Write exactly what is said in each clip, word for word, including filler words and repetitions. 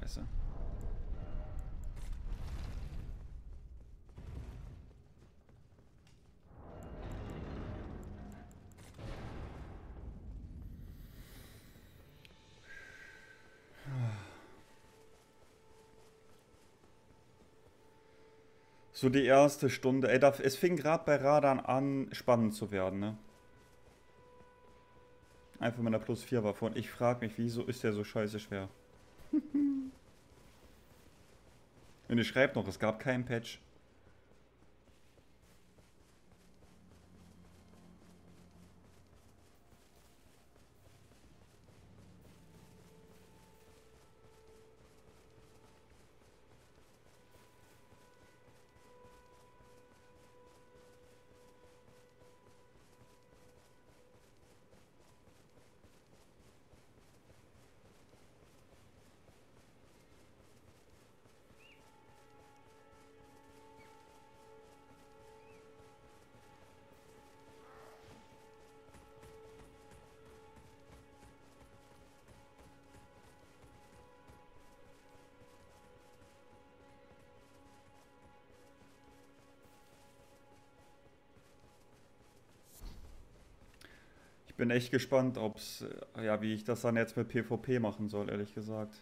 Scheiße. So die erste Stunde. Ey, da, es fing gerade bei Radahn an, spannend zu werden, ne? Einfach mit einer plus vier war vorhin. Ich frage mich, wieso ist der so scheiße schwer? Und ihr schreibt noch, es gab keinen Patch. Bin echt gespannt, ob's, ja, wie ich das dann jetzt mit PvP machen soll, ehrlich gesagt.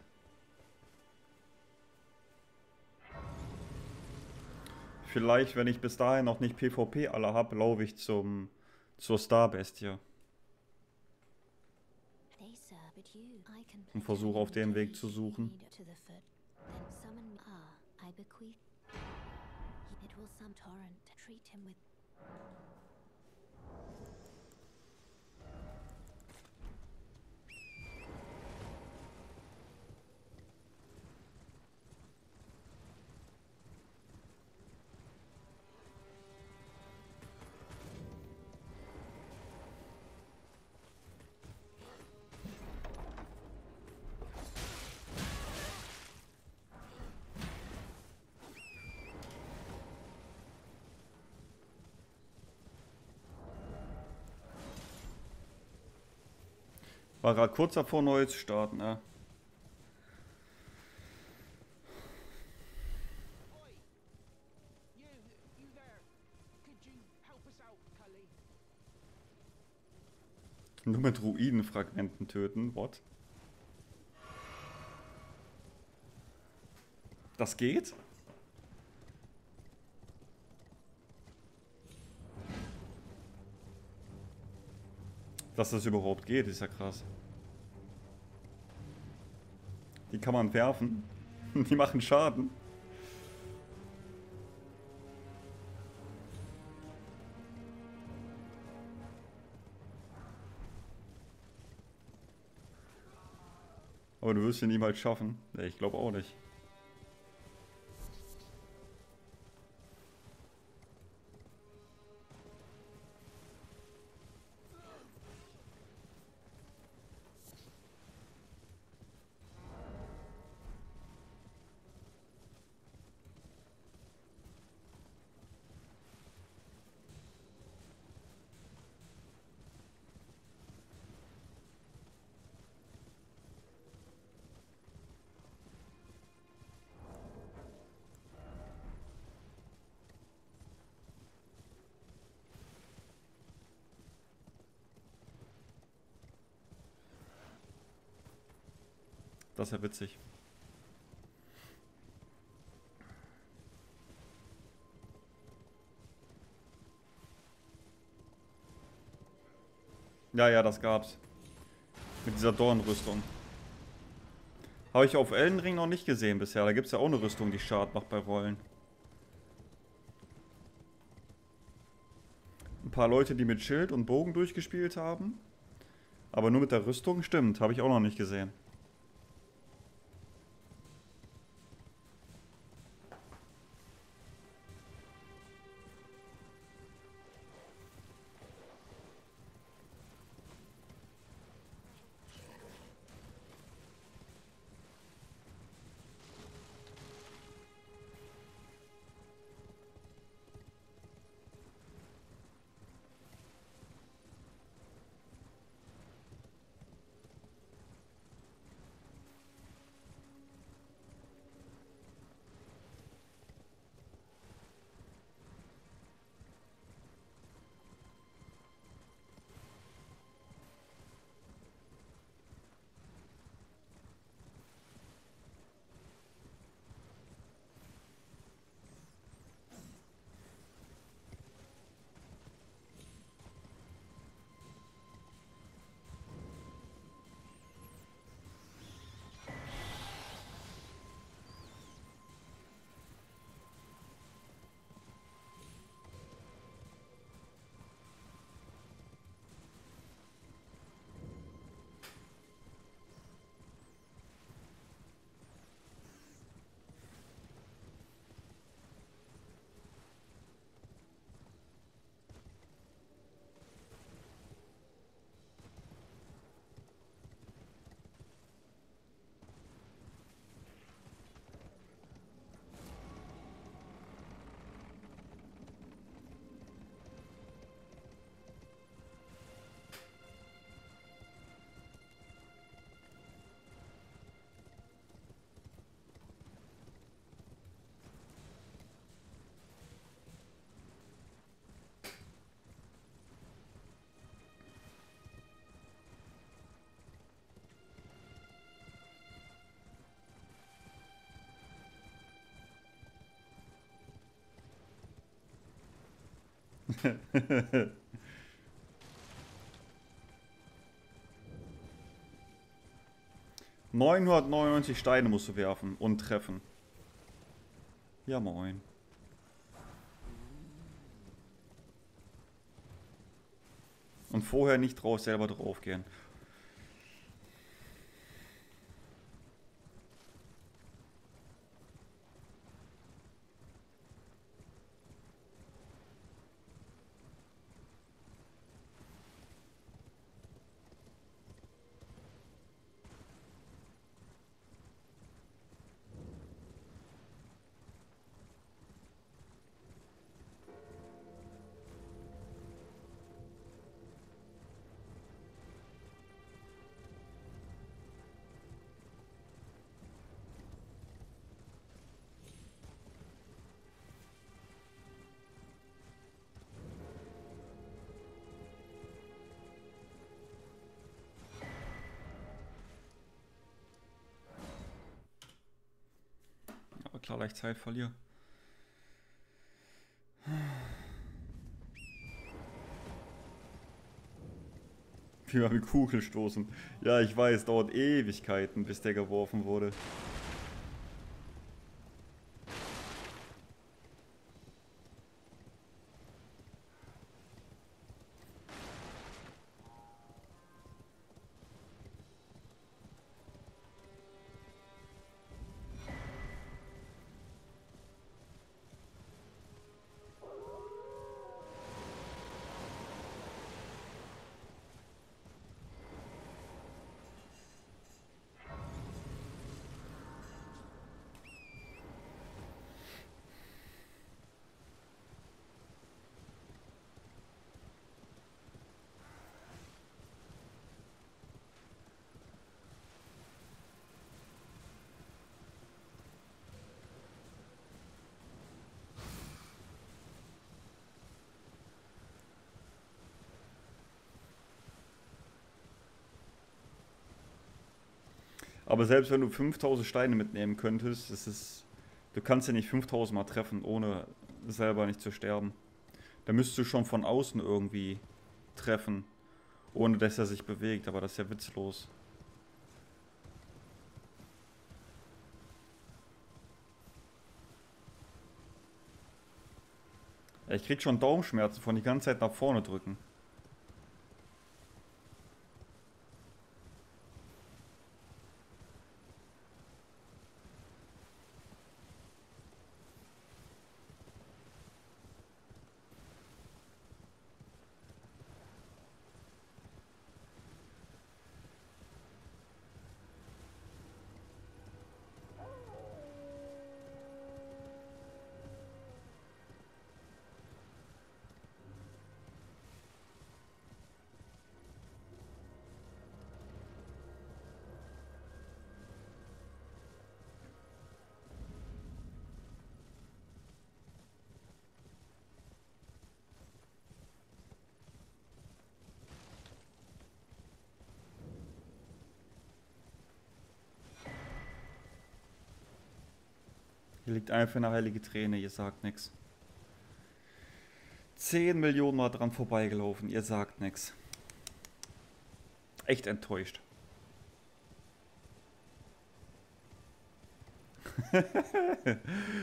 Vielleicht, wenn ich bis dahin noch nicht PvP alle habe, laufe ich zum zur Starbestie und versuche auf dem Weg zu suchen. War gerade kurz davor, neu zu starten, ne? Nur mit Ruinenfragmenten töten, what? Das geht? Dass das überhaupt geht, ist ja krass. Die kann man werfen. Die machen Schaden. Aber du wirst sie niemals schaffen. Nee, ich glaube auch nicht. Das ist ja witzig. Ja, ja, das gab's. Mit dieser Dornrüstung. Habe ich auf Elden Ring noch nicht gesehen bisher. Da gibt's ja auch eine Rüstung, die Schaden macht bei Rollen. Ein paar Leute, die mit Schild und Bogen durchgespielt haben. Aber nur mit der Rüstung, stimmt. Habe ich auch noch nicht gesehen. neunhundertneunundneunzig Steine musst du werfen und treffen. Ja, moin. Und vorher nicht drauf, selber drauf gehen. Klar, leicht Zeit verliere. Wie wir mit Kugel stoßen. Ja, ich weiß, dauert Ewigkeiten, bis der geworfen wurde. Aber selbst wenn du fünftausend Steine mitnehmen könntest, ist es, du kannst ja nicht fünftausend mal treffen, ohne selber nicht zu sterben. Da müsstest du schon von außen irgendwie treffen, ohne dass er sich bewegt, aber das ist ja witzlos. Ich krieg schon Daumenschmerzen von die ganze Zeit nach vorne drücken. Hier liegt einfach eine heilige Träne, ihr sagt nichts. zehn Millionen Mal dran vorbeigelaufen, ihr sagt nichts. Echt enttäuscht.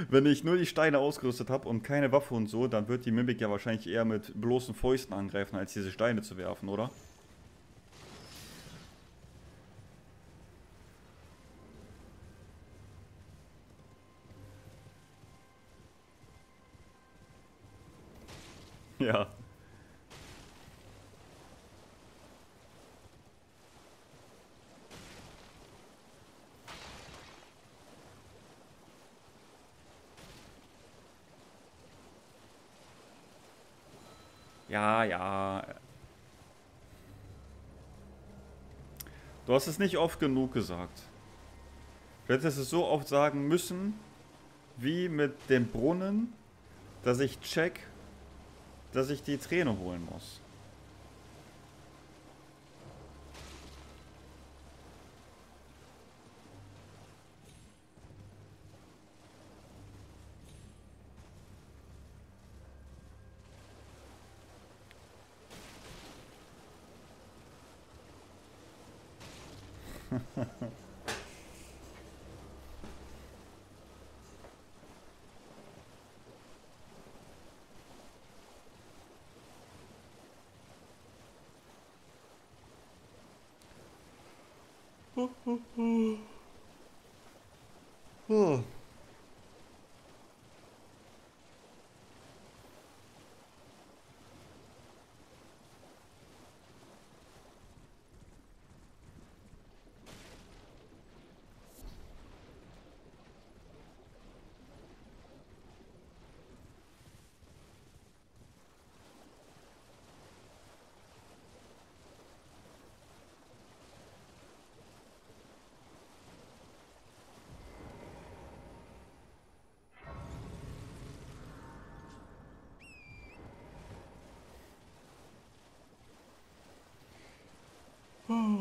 Wenn ich nur die Steine ausgerüstet habe und keine Waffe und so, dann wird die Mimik ja wahrscheinlich eher mit bloßen Fäusten angreifen, als diese Steine zu werfen, oder? Ja. Ja, ja. Du hast es nicht oft genug gesagt. Du hättest es so oft sagen müssen, wie mit dem Brunnen, dass ich check, dass ich die Träne holen muss. Oh, oh, oh. Oh.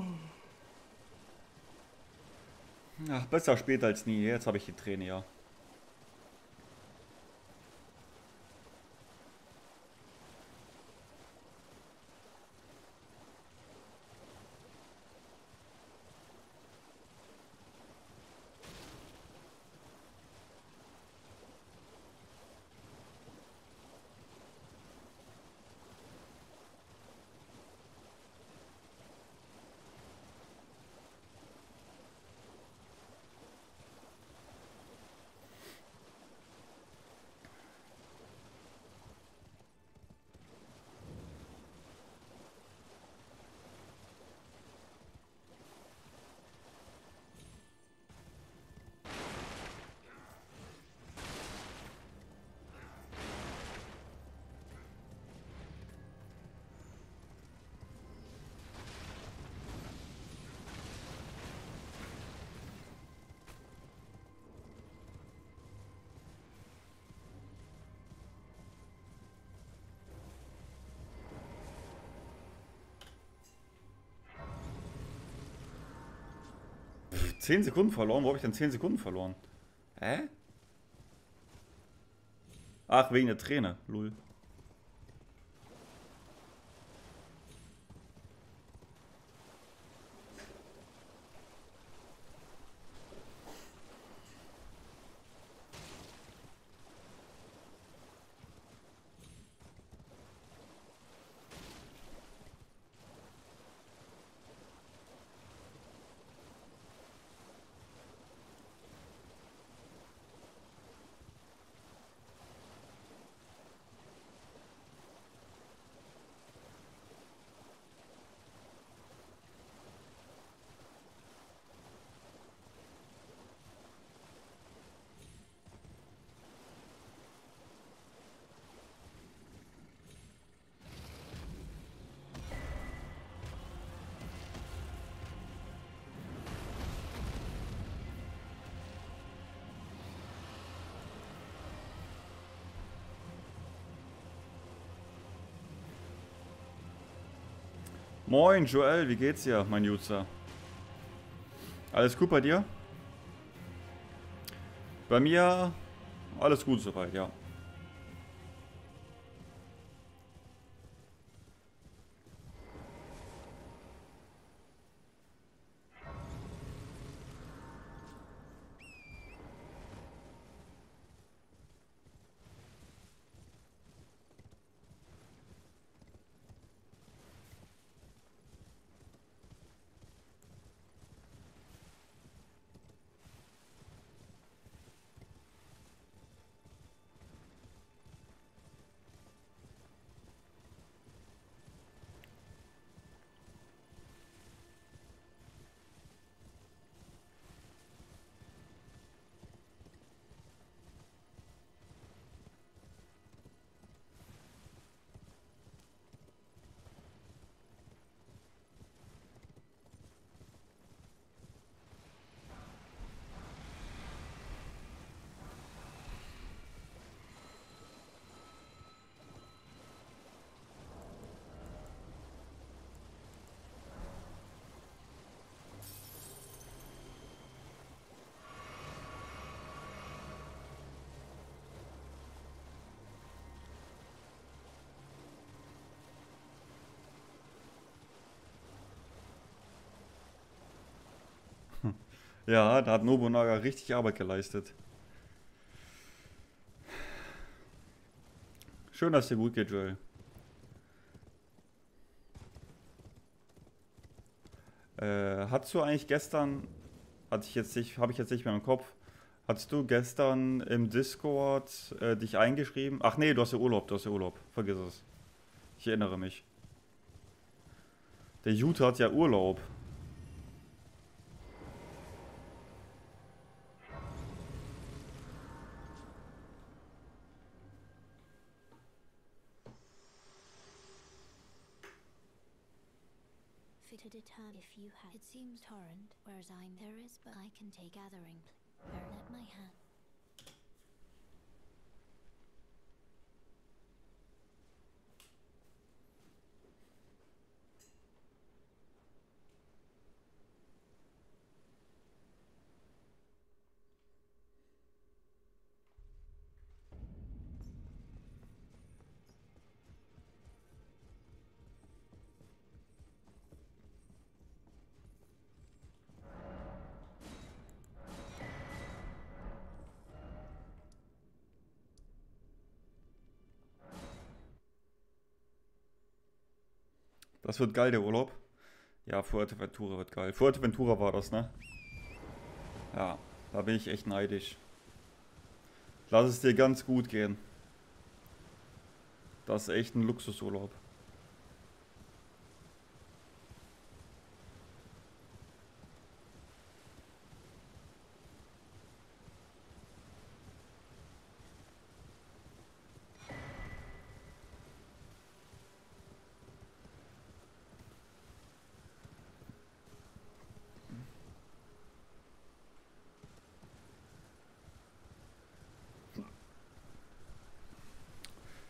Ach, besser später als nie. Jetzt habe ich die Träne, ja. zehn Sekunden verloren? Wo habe ich denn zehn Sekunden verloren? Hä? Ach, wegen der Träne. Lul. Moin Joel, wie geht's dir, mein User? Alles gut bei dir? Bei mir alles gut soweit, ja. Ja, da hat Nobunaga richtig Arbeit geleistet. Schön, dass dir gut geht, Joel. Äh, hattest du eigentlich gestern, hatte ich jetzt nicht, habe ich jetzt nicht mehr im Kopf, hattest du gestern im Discord äh, dich eingeschrieben? Ach nee, du hast ja Urlaub, du hast ja Urlaub. Vergiss es. Ich erinnere mich. Der Jute hat ja Urlaub. If you had, it seems torrent, whereas I'm there is, but I can take gathering. Burn at my hand. Das wird geil, der Urlaub. Ja, Fuerteventura wird geil. Fuerteventura war das, ne? Ja, da bin ich echt neidisch. Lass es dir ganz gut gehen. Das ist echt ein Luxusurlaub.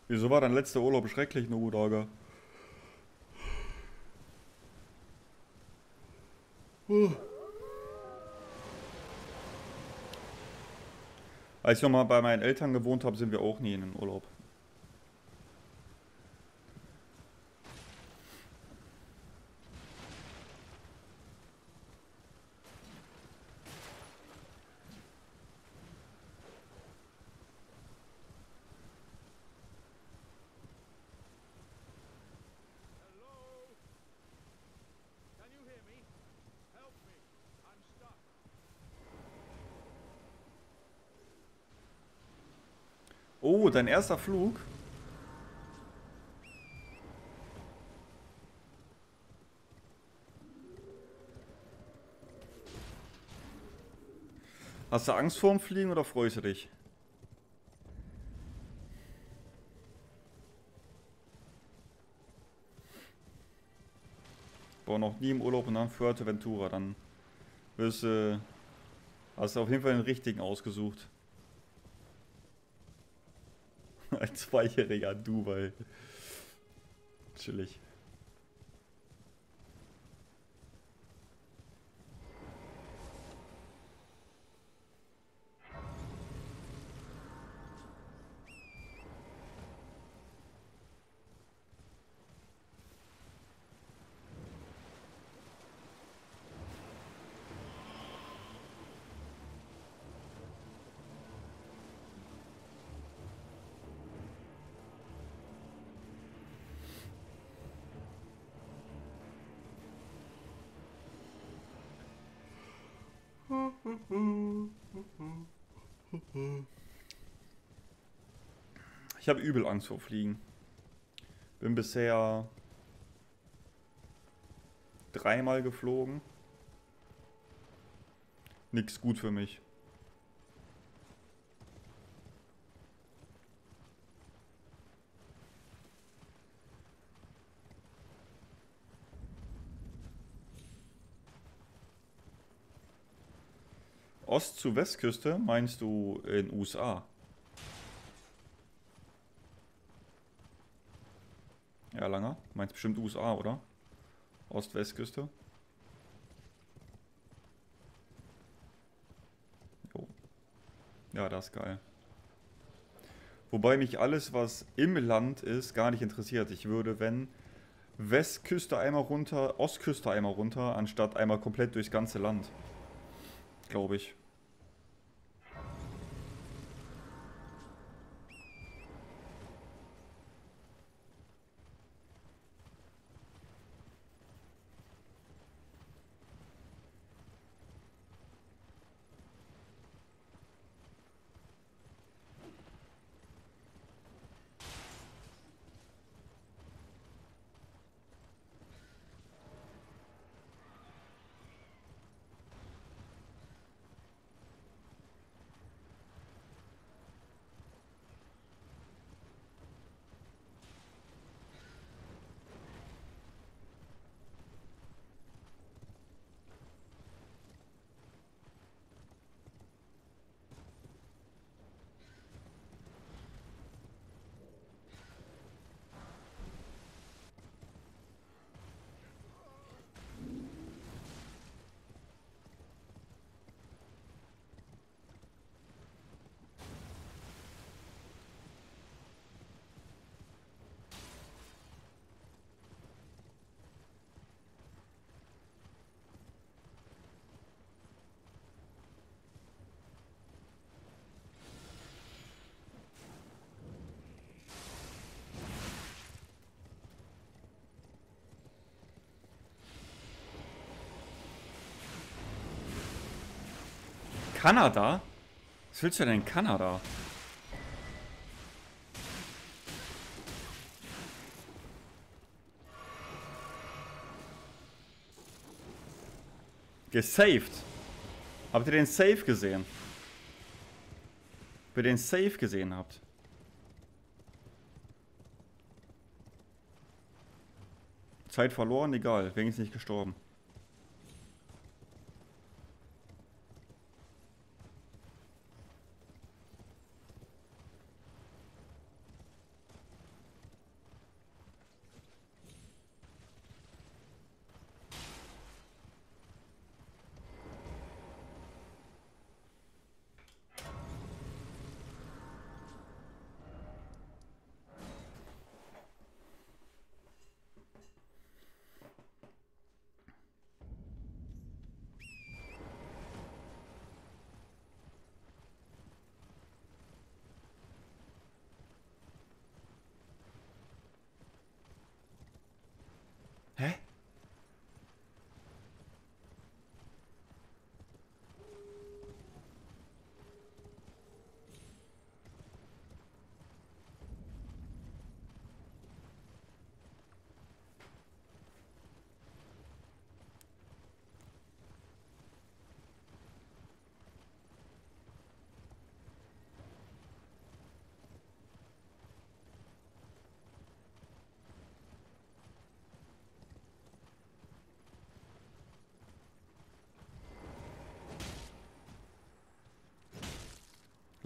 Wieso war dein letzter Urlaub schrecklich, Nobunaga? Uh. Als ich nochmal bei meinen Eltern gewohnt habe, sind wir auch nie in den Urlaub. Oh, dein erster Flug? Hast du Angst vorm Fliegen oder freust du dich? Ich war noch nie im Urlaub und dann Fuerteventura, dann wirst du, hast du auf jeden Fall den richtigen ausgesucht. Ein zweijähriger Dubai. Chillig. Ich habe übel Angst vor Fliegen. Bin bisher dreimal geflogen. Nix gut für mich. Ost- zu Westküste meinst du in U S A? Ja, Langer. Meinst bestimmt U S A, oder? Ost-Westküste. Jo. Ja, das ist geil. Wobei mich alles, was im Land ist, gar nicht interessiert. Ich würde, wenn, Westküste einmal runter, Ostküste einmal runter, anstatt einmal komplett durchs ganze Land. Glaube ich. Kanada? Was willst du denn in Kanada? Gesaved. Habt ihr den Save gesehen? Ob ihr den Save gesehen habt? Zeit verloren, egal. Wenigstens nicht gestorben.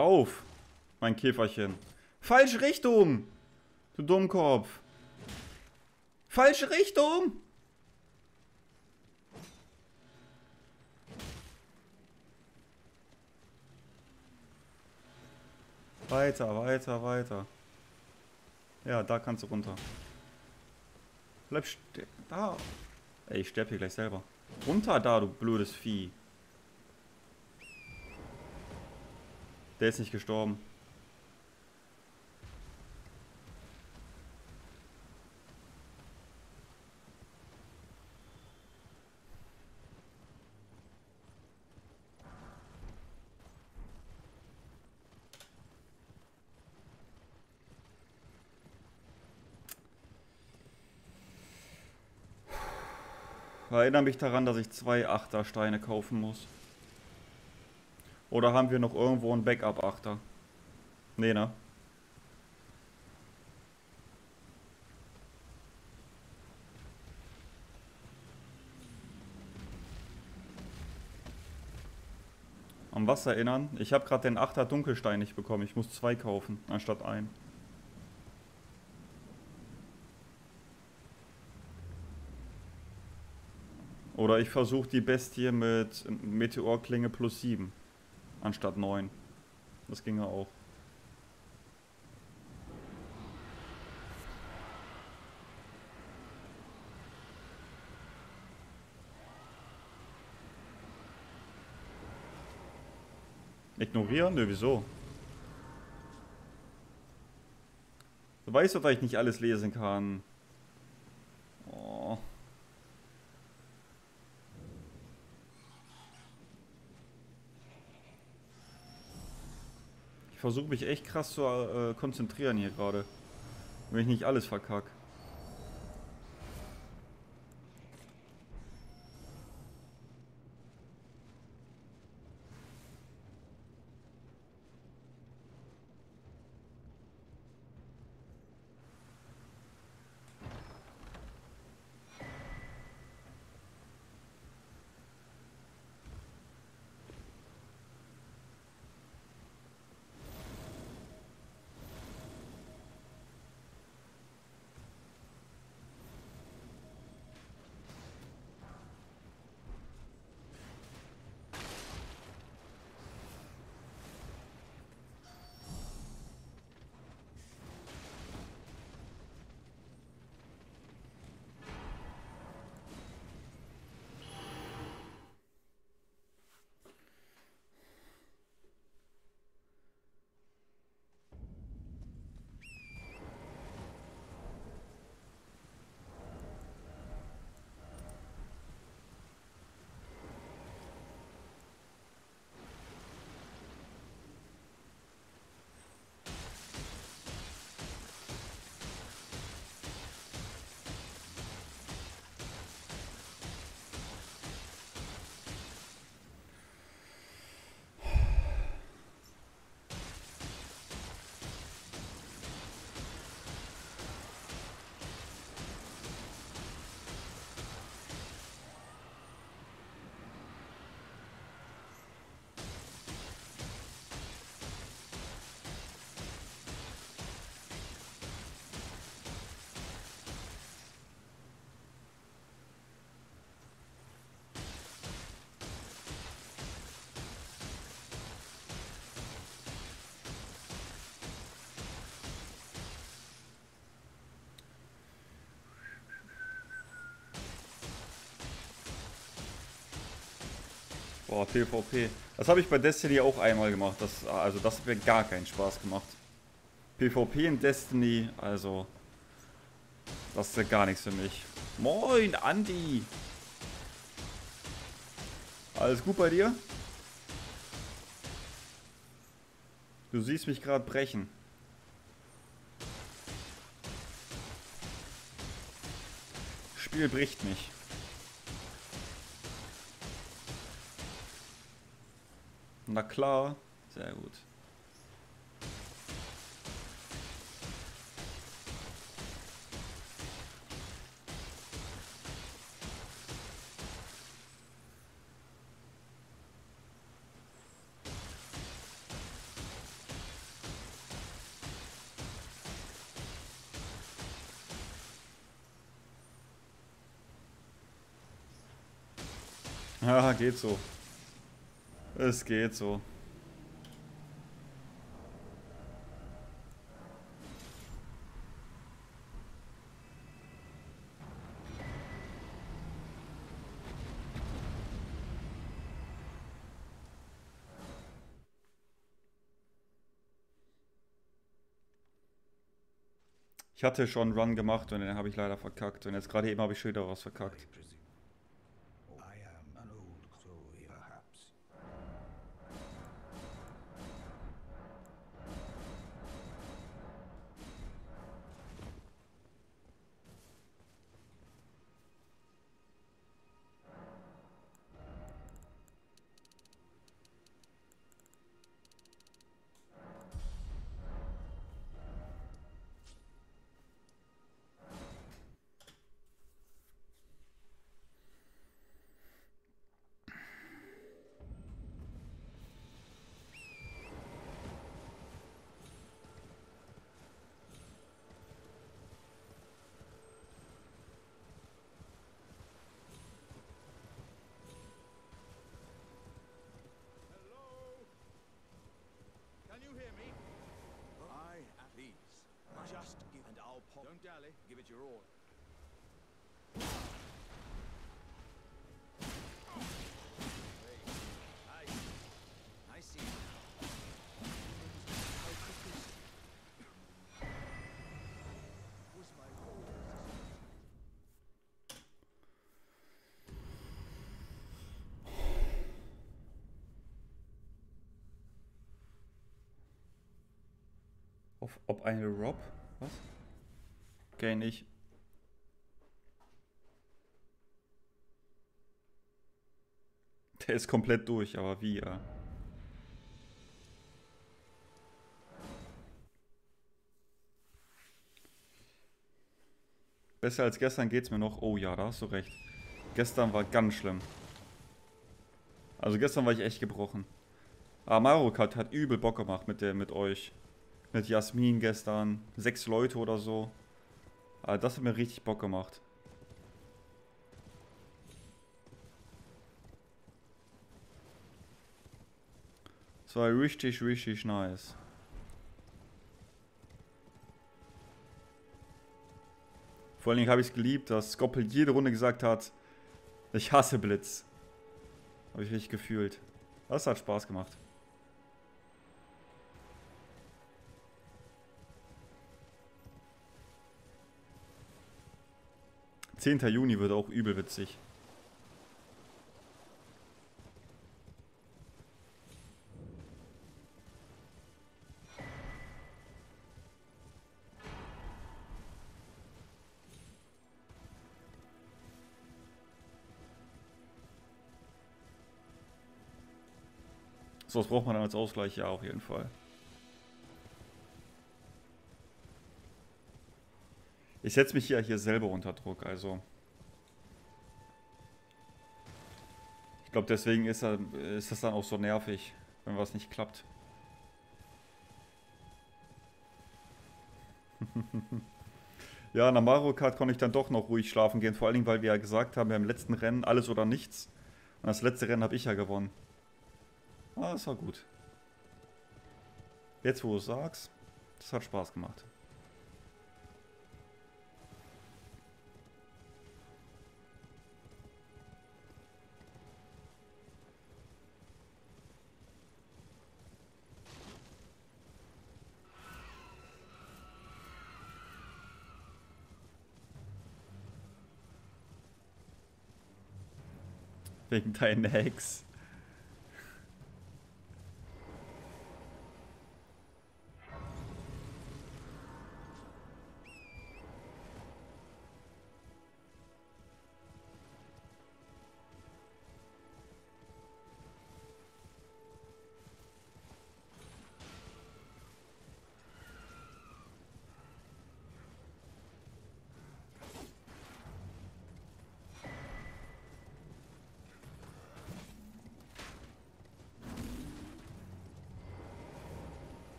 Lauf, mein Käferchen. Falsche Richtung, du Dummkopf. Falsche Richtung. Weiter, weiter, weiter. Ja, da kannst du runter. Bleib ste- da. Ey, ich sterb hier gleich selber. Runter da, du blödes Vieh. Der ist nicht gestorben. Ich erinnere mich daran, dass ich zwei Achtersteine kaufen muss. Oder haben wir noch irgendwo einen Backup-Achter? Nee, ne? An was erinnern? Ich habe gerade den Achter Dunkelstein nicht bekommen. Ich muss zwei kaufen, anstatt einen. Oder ich versuche die Bestie mit Meteorklinge plus sieben. Anstatt neun. Das ging ja auch. Ignorieren? Nö, wieso? Du weißt doch, dass ich nicht alles lesen kann. Oh. Ich versuche mich echt krass zu äh, konzentrieren hier gerade. Wenn ich nicht alles verkacke. Boah, PvP. Das habe ich bei Destiny auch einmal gemacht. Das, also das hat mir gar keinen Spaß gemacht. PvP in Destiny, also... Das ist ja gar nichts für mich. Moin, Andi! Alles gut bei dir? Du siehst mich gerade brechen. Das Spiel bricht mich. Na klar, sehr gut. Ja, geht so. Es geht so. Ich hatte schon einen Run gemacht und den habe ich leider verkackt. Und jetzt gerade eben habe ich schon wieder was verkackt. Don't dally, give it your all. I see you now. Auf, ob eine Rob? Was? Okay, nicht. Der ist komplett durch, aber wie, ja. Besser als gestern geht's mir noch. Oh ja, da hast du recht. Gestern war ganz schlimm. Also gestern war ich echt gebrochen. Aber Mario Kart hat übel Bock gemacht mit, der, mit euch. Mit Jasmin gestern. Sechs Leute oder so. Aber das hat mir richtig Bock gemacht. Das war richtig, richtig nice. Vor allen Dingen habe ich es geliebt, dass Skoppel jede Runde gesagt hat, ich hasse Blitz. Habe ich richtig gefühlt. Das hat Spaß gemacht. zehnter Juni wird auch übel witzig. So, das braucht man dann als Ausgleich, ja, auf jeden Fall. Ich setze mich ja hier, hier selber unter Druck, also. Ich glaube, deswegen ist, ist das dann auch so nervig, wenn was nicht klappt. Ja, nach Mario Kart konnte ich dann doch noch ruhig schlafen gehen, vor allen Dingen, weil wir ja gesagt haben, wir haben im letzten Rennen alles oder nichts. Und das letzte Rennen habe ich ja gewonnen. Ah, das war gut. Jetzt, wo du es sagst, das hat Spaß gemacht. Wegen deiner Hex.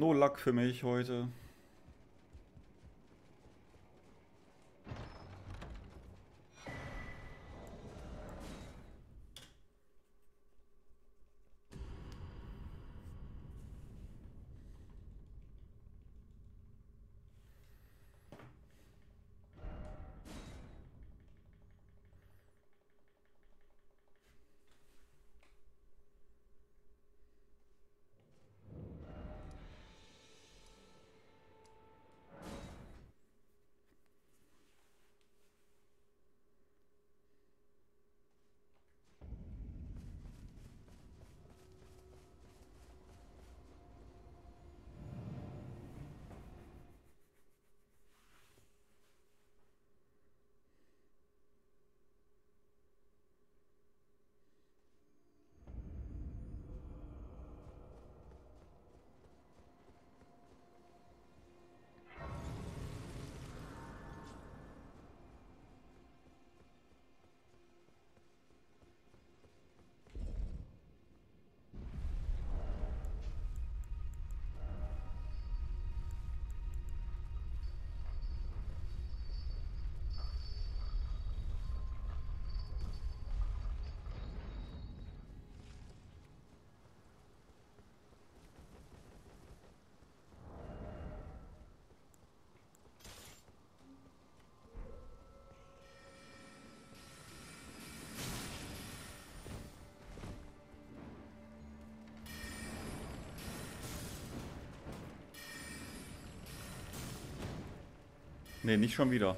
No luck für mich heute. Ne, nicht schon wieder.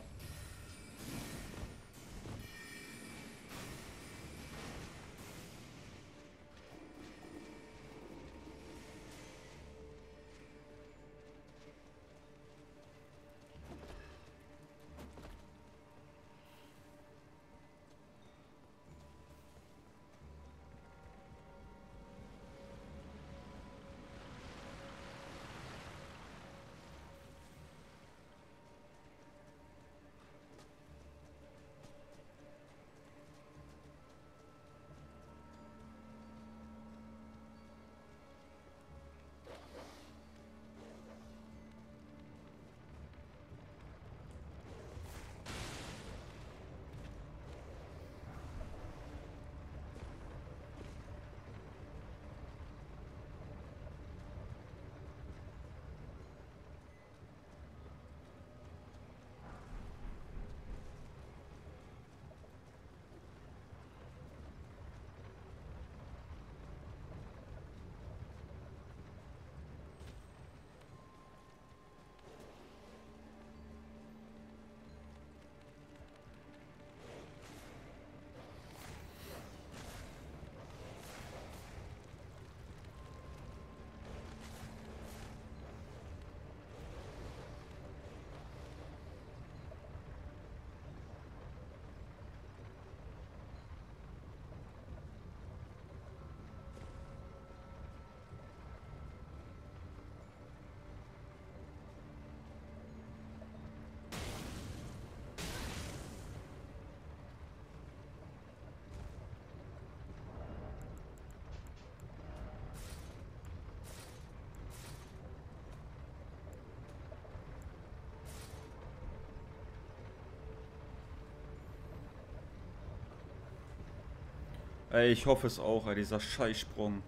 Ey, ich hoffe es auch, ey, dieser Scheißsprung.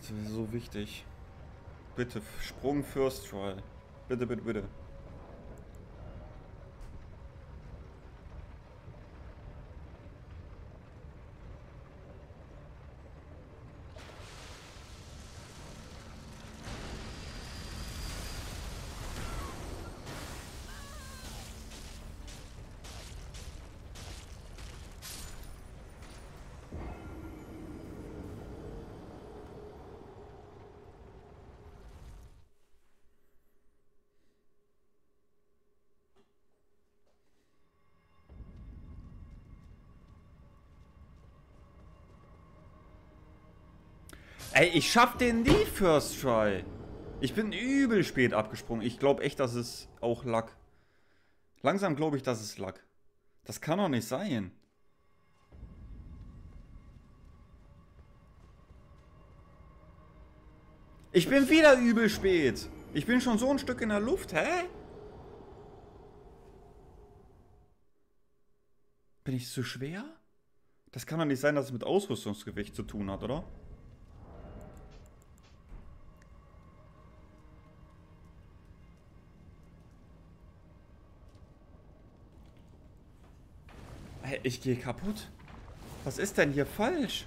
Das ist so wichtig. Bitte, Sprung First Try. Bitte, bitte, bitte. Ey, ich schaff den nie First Try. Ich bin übel spät abgesprungen. Ich glaube echt, dass es auch Lack. Langsam glaube ich, dass es Lack. Das kann doch nicht sein. Ich bin wieder übel spät. Ich bin schon so ein Stück in der Luft. Hä? Bin ich zu schwer? Das kann doch nicht sein, dass es mit Ausrüstungsgewicht zu tun hat, oder? Ich gehe kaputt. Was ist denn hier falsch?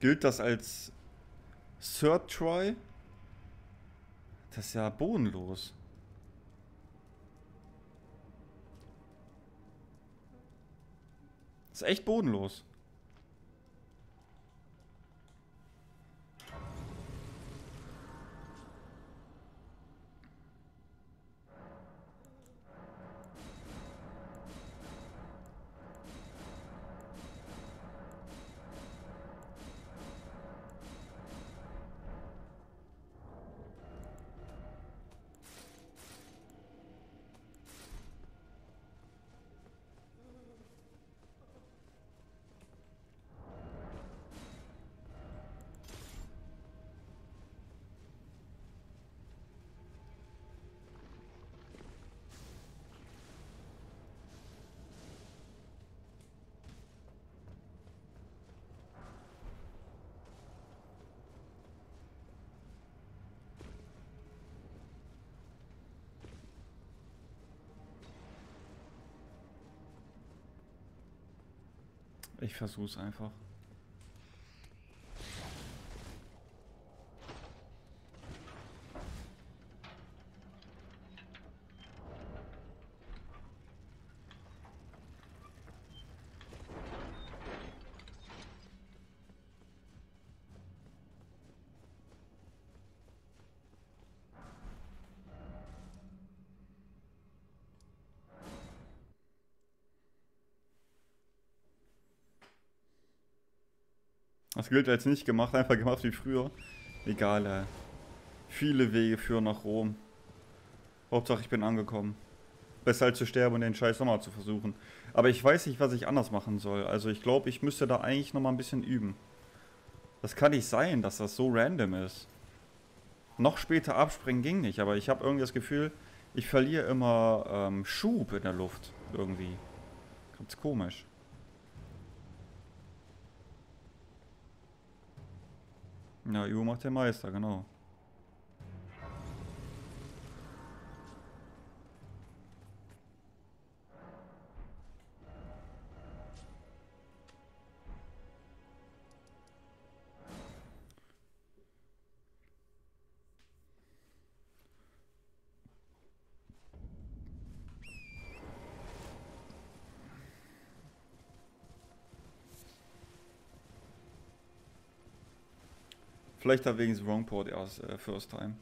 Gilt das als Third Try? Das ist ja bodenlos. Das ist echt bodenlos. Ich versuch's einfach. Das gilt als nicht gemacht, einfach gemacht wie früher. Egal, ey. Viele Wege führen nach Rom. Hauptsache ich bin angekommen. Besser als zu sterben und den Scheiß nochmal zu versuchen. Aber ich weiß nicht, was ich anders machen soll. Also ich glaube, ich müsste da eigentlich nochmal ein bisschen üben. Das kann nicht sein, dass das so random ist. Noch später abspringen ging nicht, aber ich habe irgendwie das Gefühl, ich verliere immer ähm, Schub in der Luft. Irgendwie. Ganz komisch. Ja, Übung macht der Meister, genau. Vielleicht da wenigstens Wrong Port erst, äh, First Time.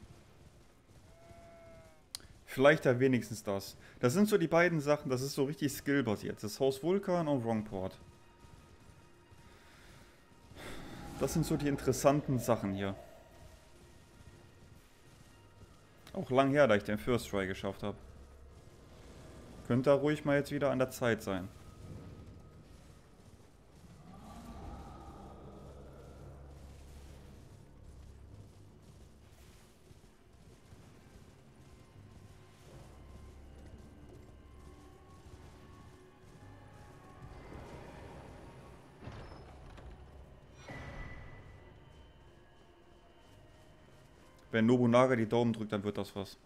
Vielleicht da wenigstens das. Das sind so die beiden Sachen, das ist so richtig skillbasiert. Das Haus Vulkan und Wrong Port. Das sind so die interessanten Sachen hier. Auch lang her, da ich den First Try geschafft habe. Könnte da ruhig mal jetzt wieder an der Zeit sein. Wenn Nobunaga die Daumen drückt, dann wird das was.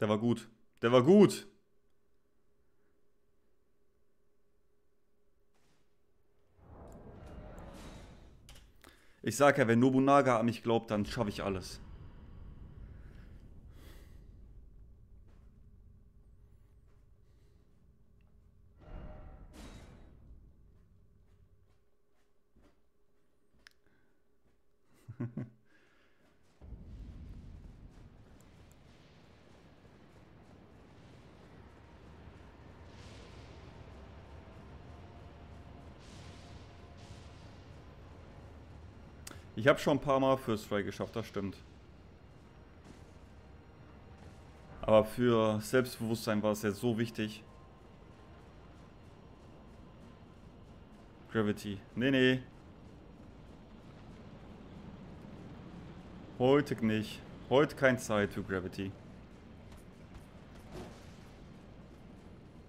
Der war gut. Der war gut. Ich sag ja, wenn Nobunaga an mich glaubt, dann schaffe ich alles. Ich habe schon ein paar Mal First Try geschafft, das stimmt. Aber für Selbstbewusstsein war es jetzt so wichtig. Gravity. Nee, nee. Heute nicht. Heute keine Zeit für Gravity.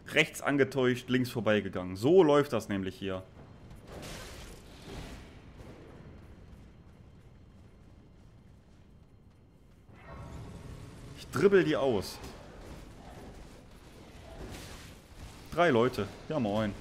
Rechts angetäuscht, links vorbeigegangen. So läuft das nämlich hier. Dribbel die aus. Drei Leute. Ja, moin.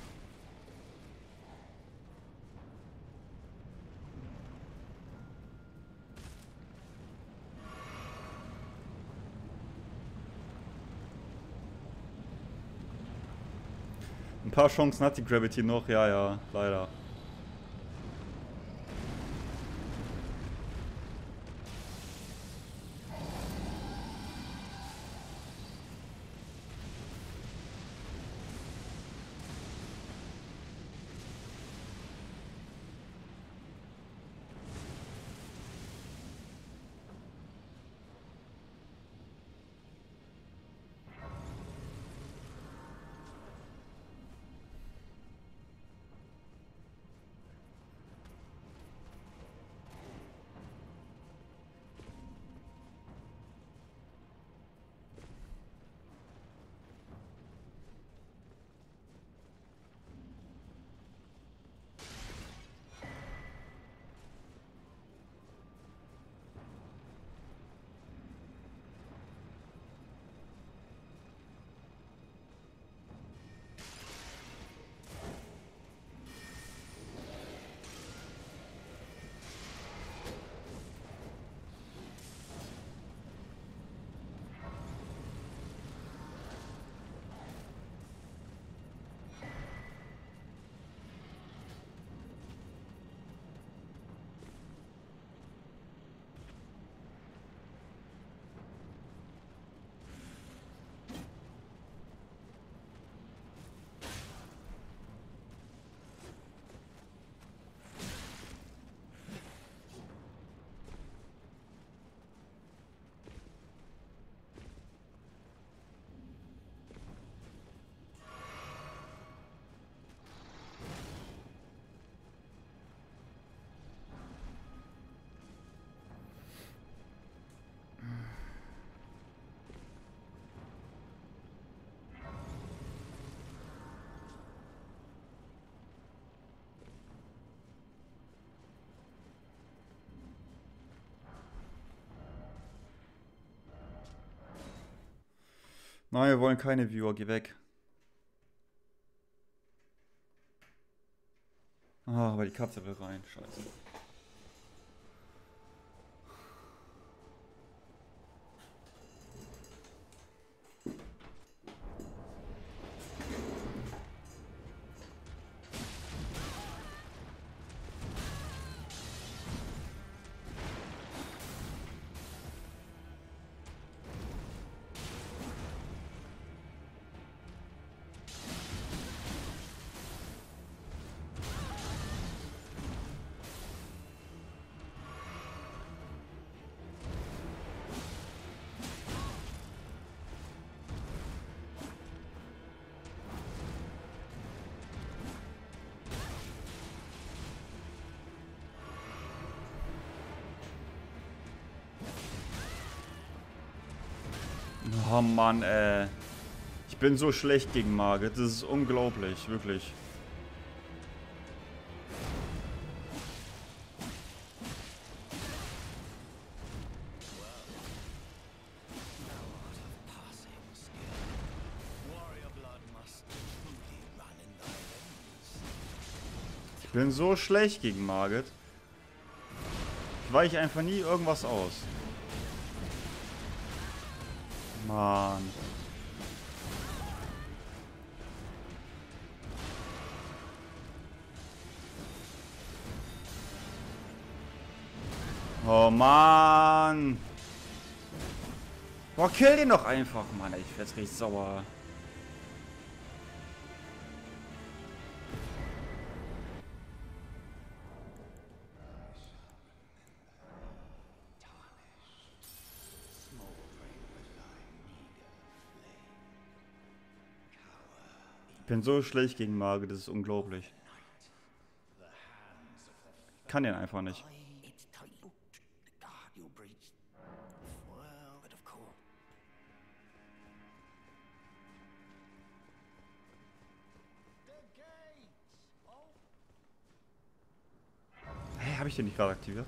Ein paar Chancen hat die Gravity noch. Ja, ja, leider. Nein, wir wollen keine Viewer, geh weg. Ah, aber die Katze will rein, scheiße. Oh Mann, ey. Ich bin so schlecht gegen Margit. Das ist unglaublich, wirklich. Ich bin so schlecht gegen Margit. Ich weiche einfach nie irgendwas aus. Mann. Oh Mann. Boah, kill den doch einfach, Mann. Ich werde richtig sauer. Ich bin so schlecht gegen Margit, das ist unglaublich. Ich kann den einfach nicht. Hey, habe ich den nicht gerade aktiviert?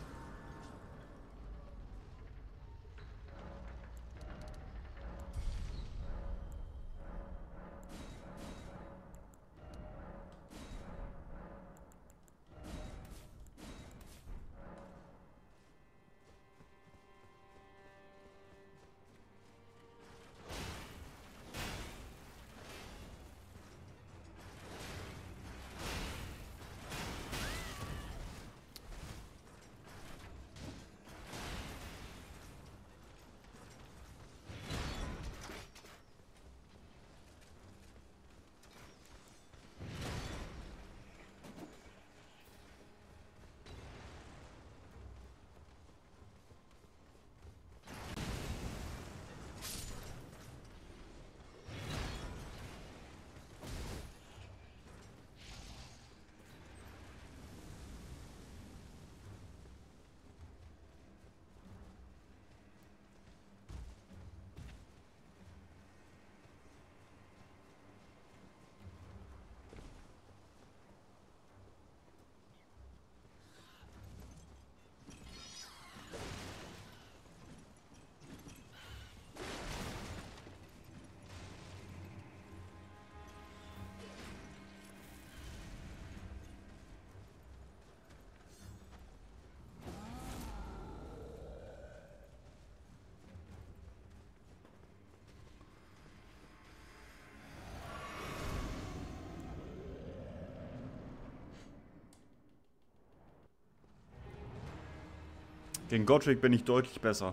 Gegen Godrick bin ich deutlich besser.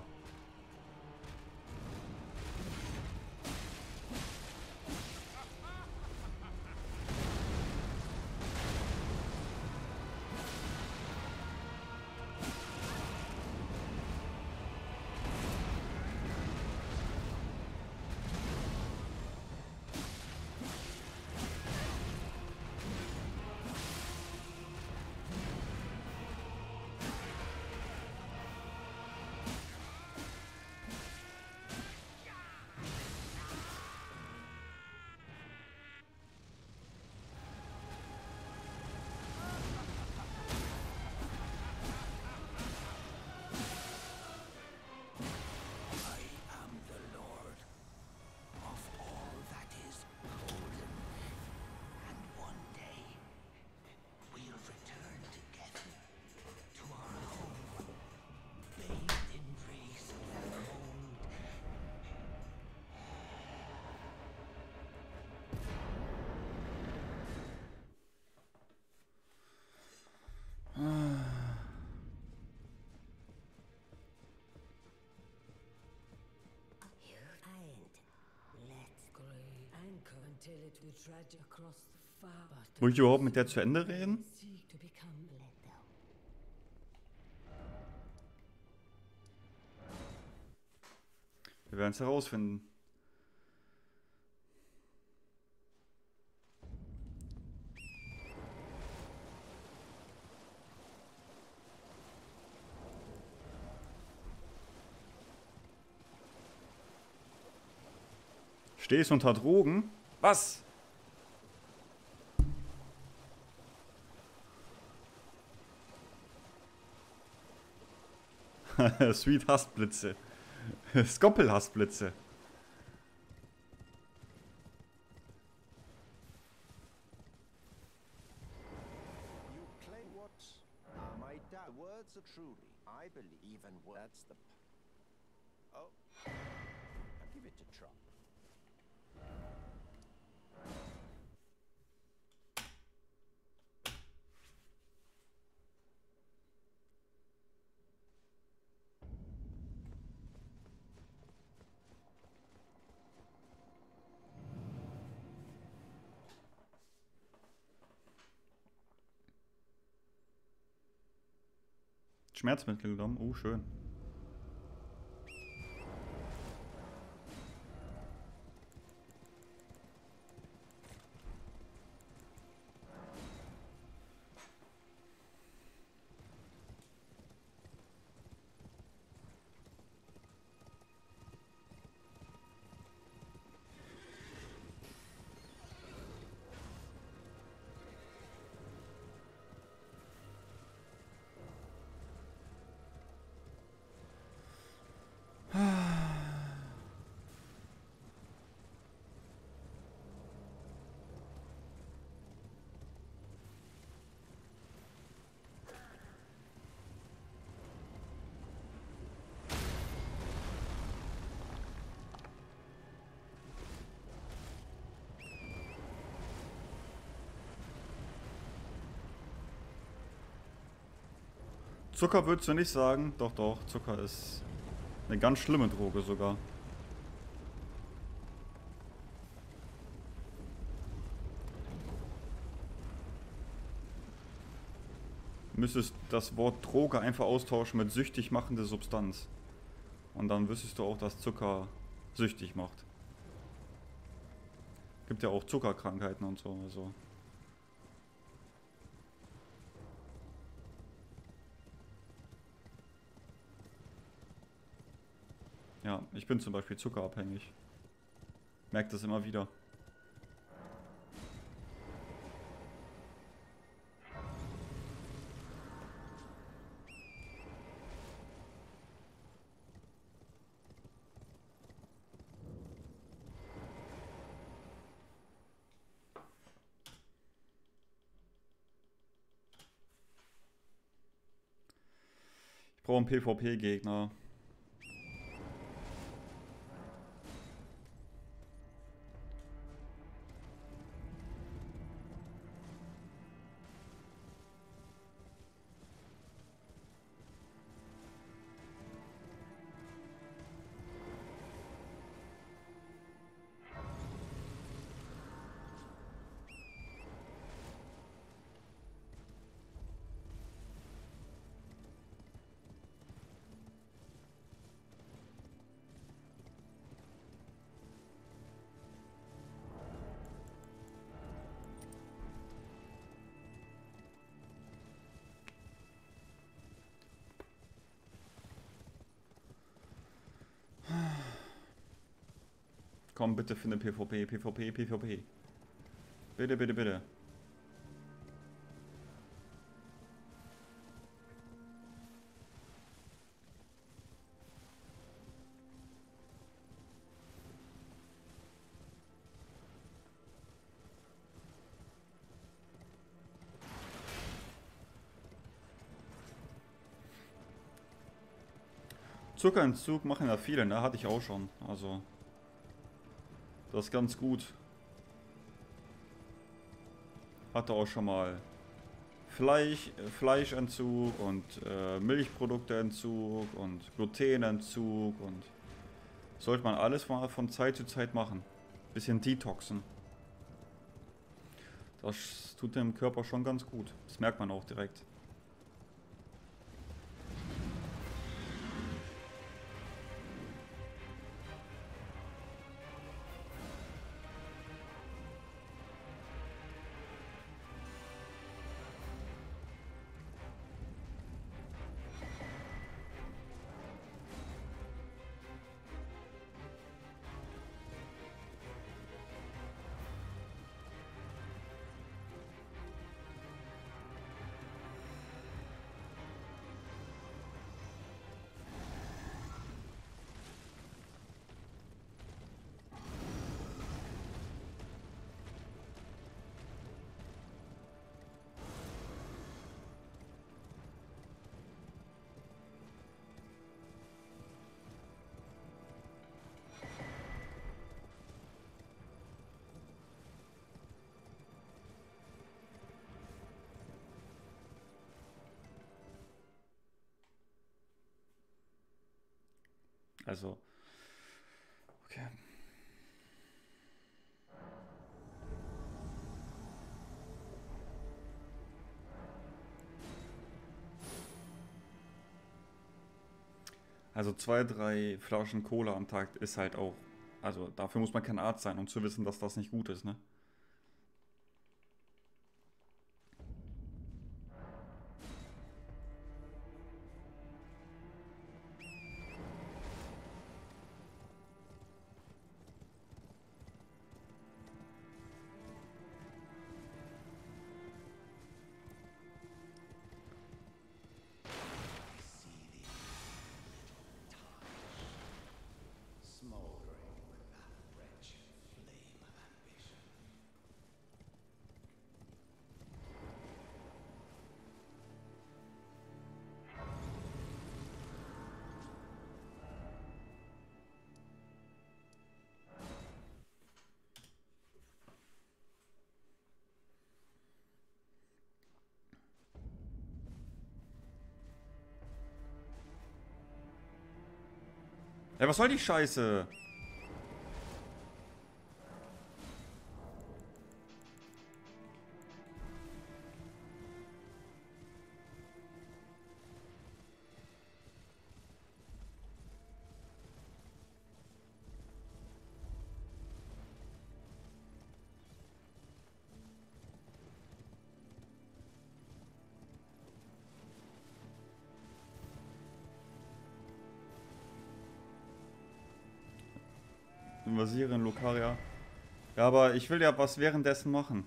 Muss ich überhaupt mit der zu Ende reden? Wir werden es herausfinden. Stehst du unter Drogen? Was? Sweet Hassblitze. Skoppelhassblitze. Schmerzmittel genommen. Oh, schön. Zucker würdest du nicht sagen? Doch, doch, Zucker ist eine ganz schlimme Droge sogar. Du müsstest das Wort Droge einfach austauschen mit süchtig machende Substanz. Und dann wüsstest du auch, dass Zucker süchtig macht. Gibt ja auch Zuckerkrankheiten und so. Also. Ja, ich bin zum Beispiel zuckerabhängig. Merke das immer wieder. Ich brauche einen PvP-Gegner. Komm, bitte finde PvP, PvP, PvP. Bitte, bitte, bitte. Zuckerentzug machen ja viele, ne? Hatte ich auch schon. Also. Das ist ganz gut. Hatte auch schon mal Fleisch, Fleischentzug und äh, Milchproduktentzug und Glutenentzug und sollte man alles von, von Zeit zu Zeit machen. Bisschen detoxen. Das tut dem Körper schon ganz gut. Das merkt man auch direkt. Also, okay. Also zwei, drei Flaschen Cola am Tag ist halt auch, also dafür muss man kein Arzt sein, um zu wissen, dass das nicht gut ist, ne? Ey, was soll die Scheiße? Invasieren, Lucaria. Ja, aber ich will ja was währenddessen machen.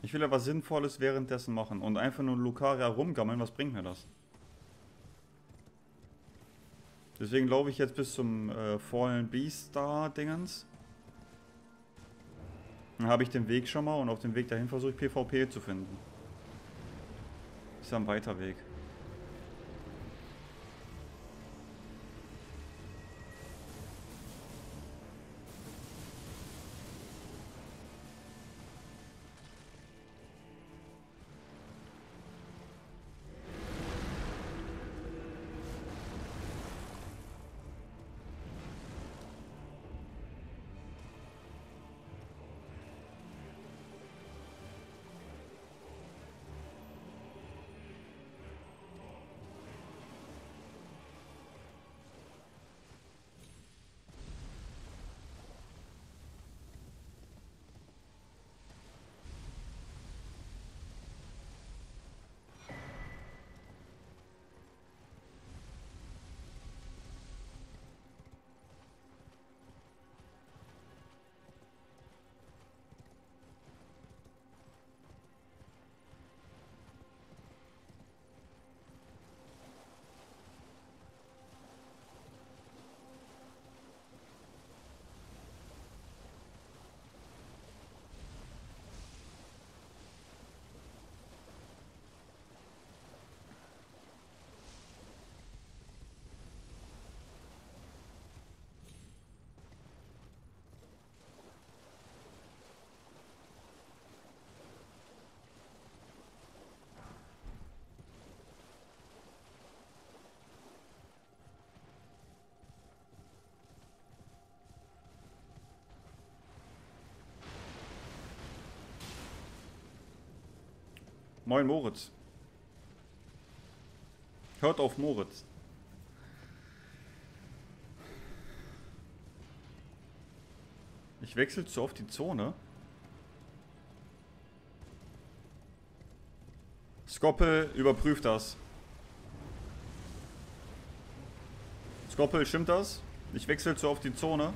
Ich will ja was Sinnvolles währenddessen machen. Und einfach nur Lucaria rumgammeln, was bringt mir das? Deswegen laufe ich jetzt bis zum äh, Fallen Beast da Dingens. Dann habe ich den Weg schon mal und auf dem Weg dahin versuche ich PvP zu finden. Ist ja ein weiter Weg. Moin Moritz. Hört auf Moritz. Ich wechsle zu oft die Zone. Skoppel, überprüf das. Skoppel, stimmt das? Ich wechsle zu oft die Zone.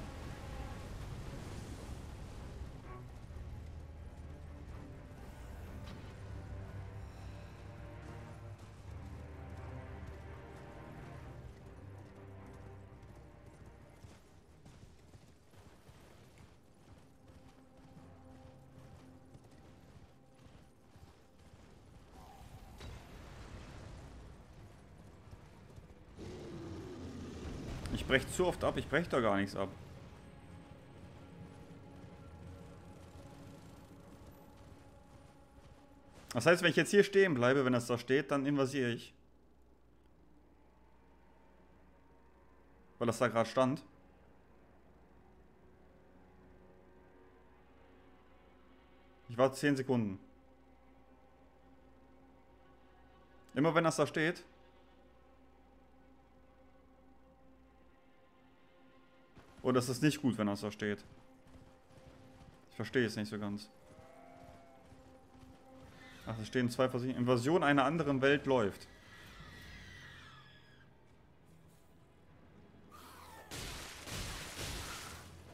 Ich breche zu oft ab, ich breche da gar nichts ab. Das heißt, wenn ich jetzt hier stehen bleibe, wenn das da steht, dann invasiere ich. Weil das da gerade stand. Ich warte zehn Sekunden. Immer wenn das da steht. Oh, das ist nicht gut, wenn das da steht. Ich verstehe es nicht so ganz. Ach, es stehen zwei Versicherungen. Invasion einer anderen Welt läuft.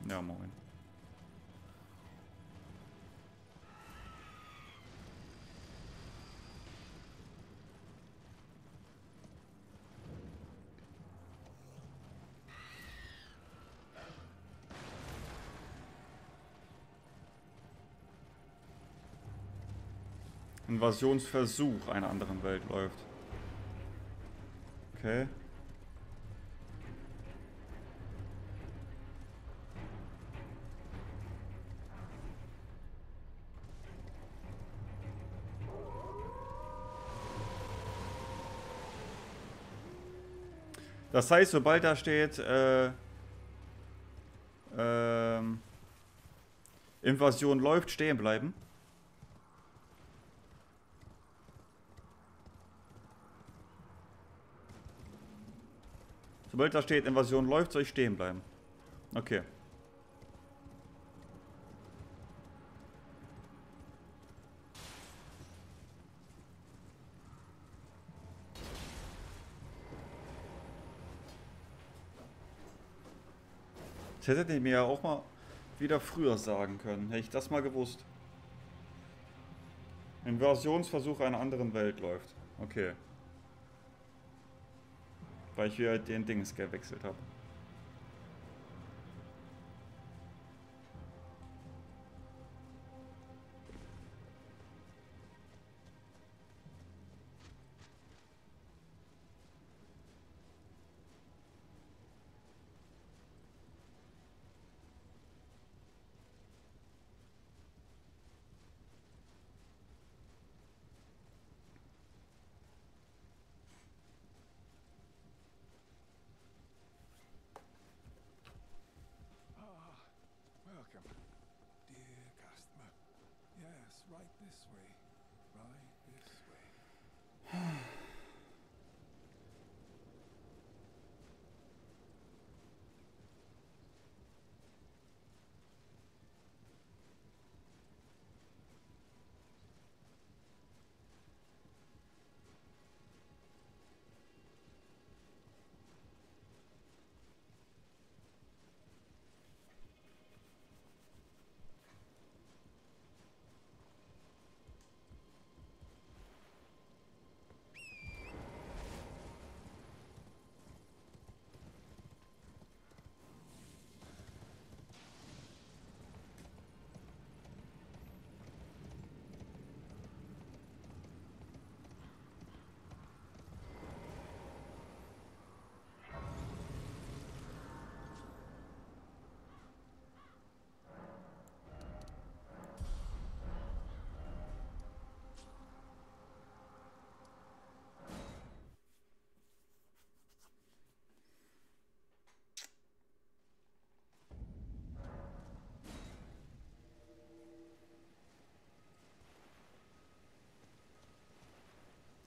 Ja, moin. Invasionsversuch einer anderen Welt läuft. Okay. Das heißt, sobald da steht, äh, äh, Invasion läuft, stehen bleiben. Sobald da steht, Invasion läuft, soll ich stehen bleiben. Okay. Das hätte ich mir ja auch mal wieder früher sagen können. Hätte ich das mal gewusst. Invasionsversuch einer anderen Welt läuft. Okay. Weil ich wieder den Dings gewechselt habe.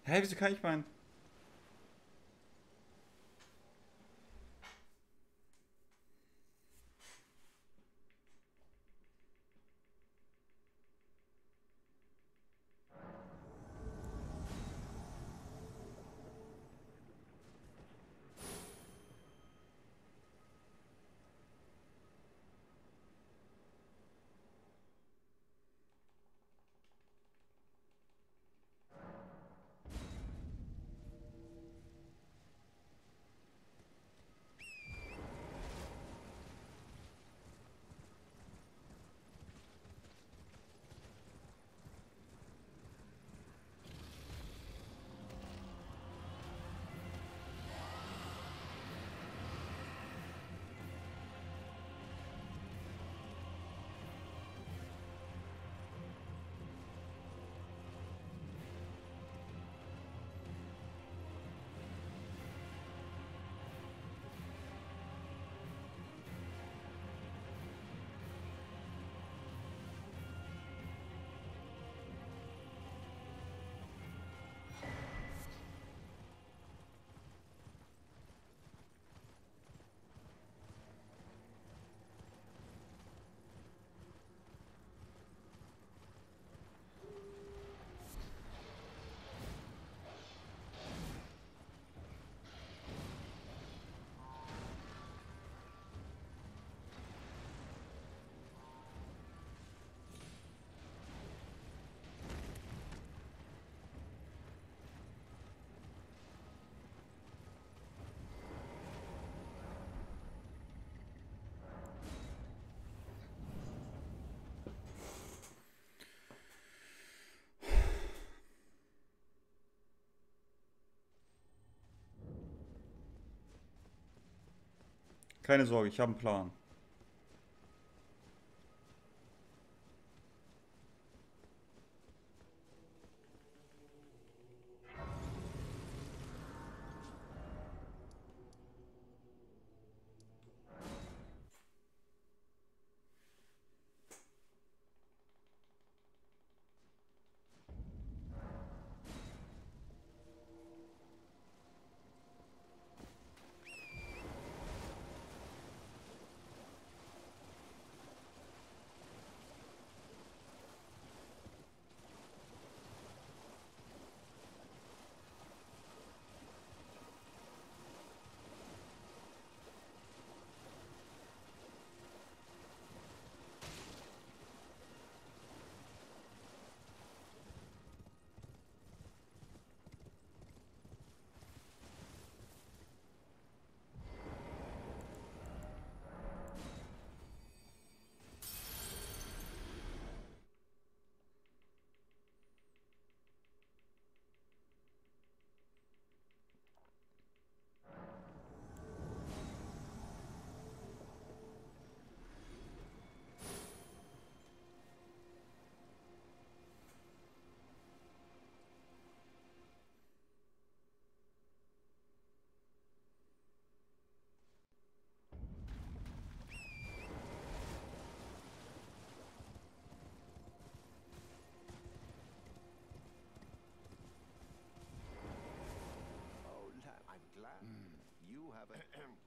Hä, wieso kann ich meinen? Keine Sorge, ich habe einen Plan.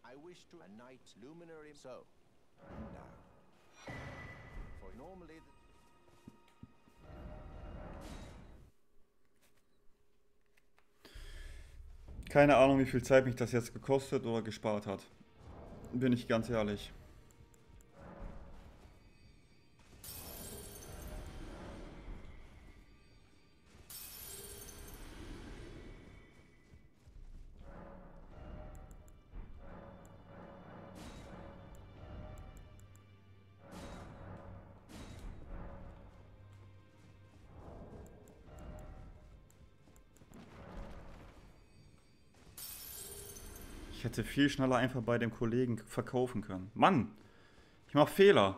I wish to a night luminary so now for normally the keine Ahnung, wie viel Zeit mich das jetzt gekostet oder gespart hat. Bin ich ganz ehrlich. Ich hätte viel schneller einfach bei dem Kollegen verkaufen können. Mann, ich mache Fehler.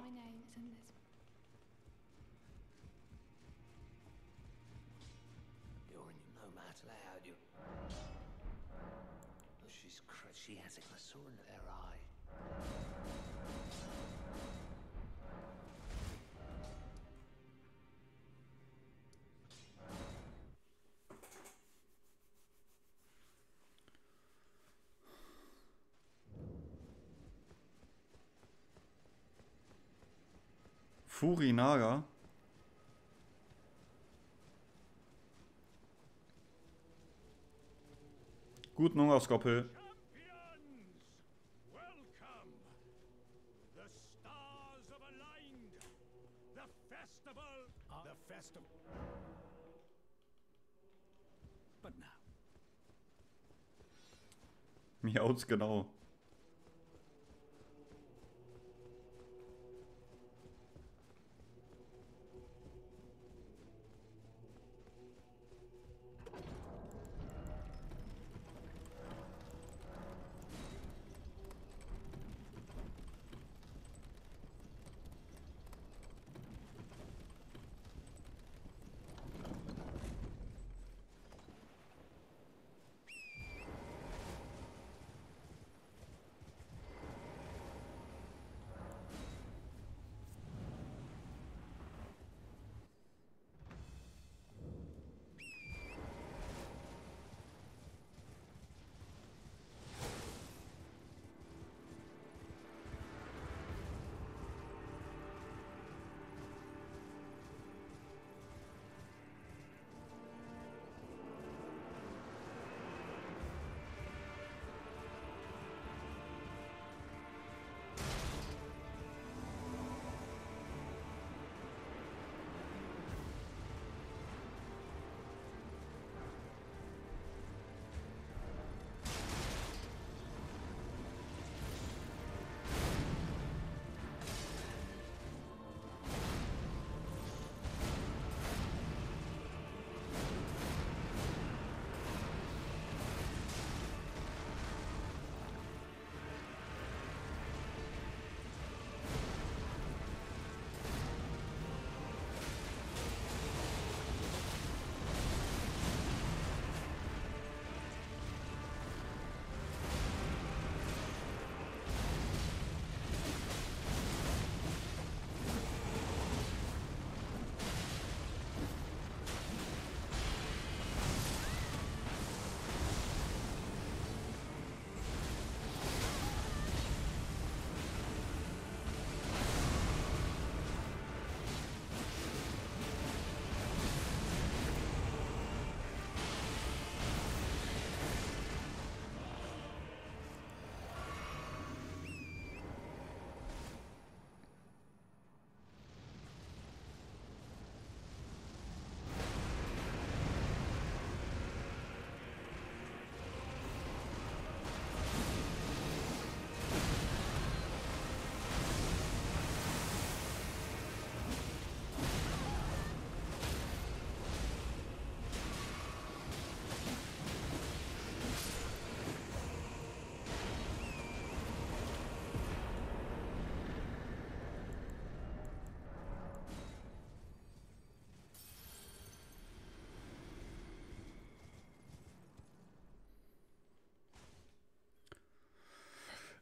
Furinaga. Guten Hunger, Skoppel. Miauts, genau.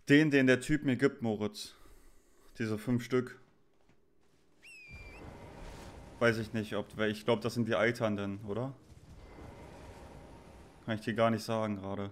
Den, den der Typ mir gibt, Moritz. Diese fünf Stück. Weiß ich nicht, ob... Ich glaube, das sind die Eiternden, oder? Kann ich dir gar nicht sagen gerade.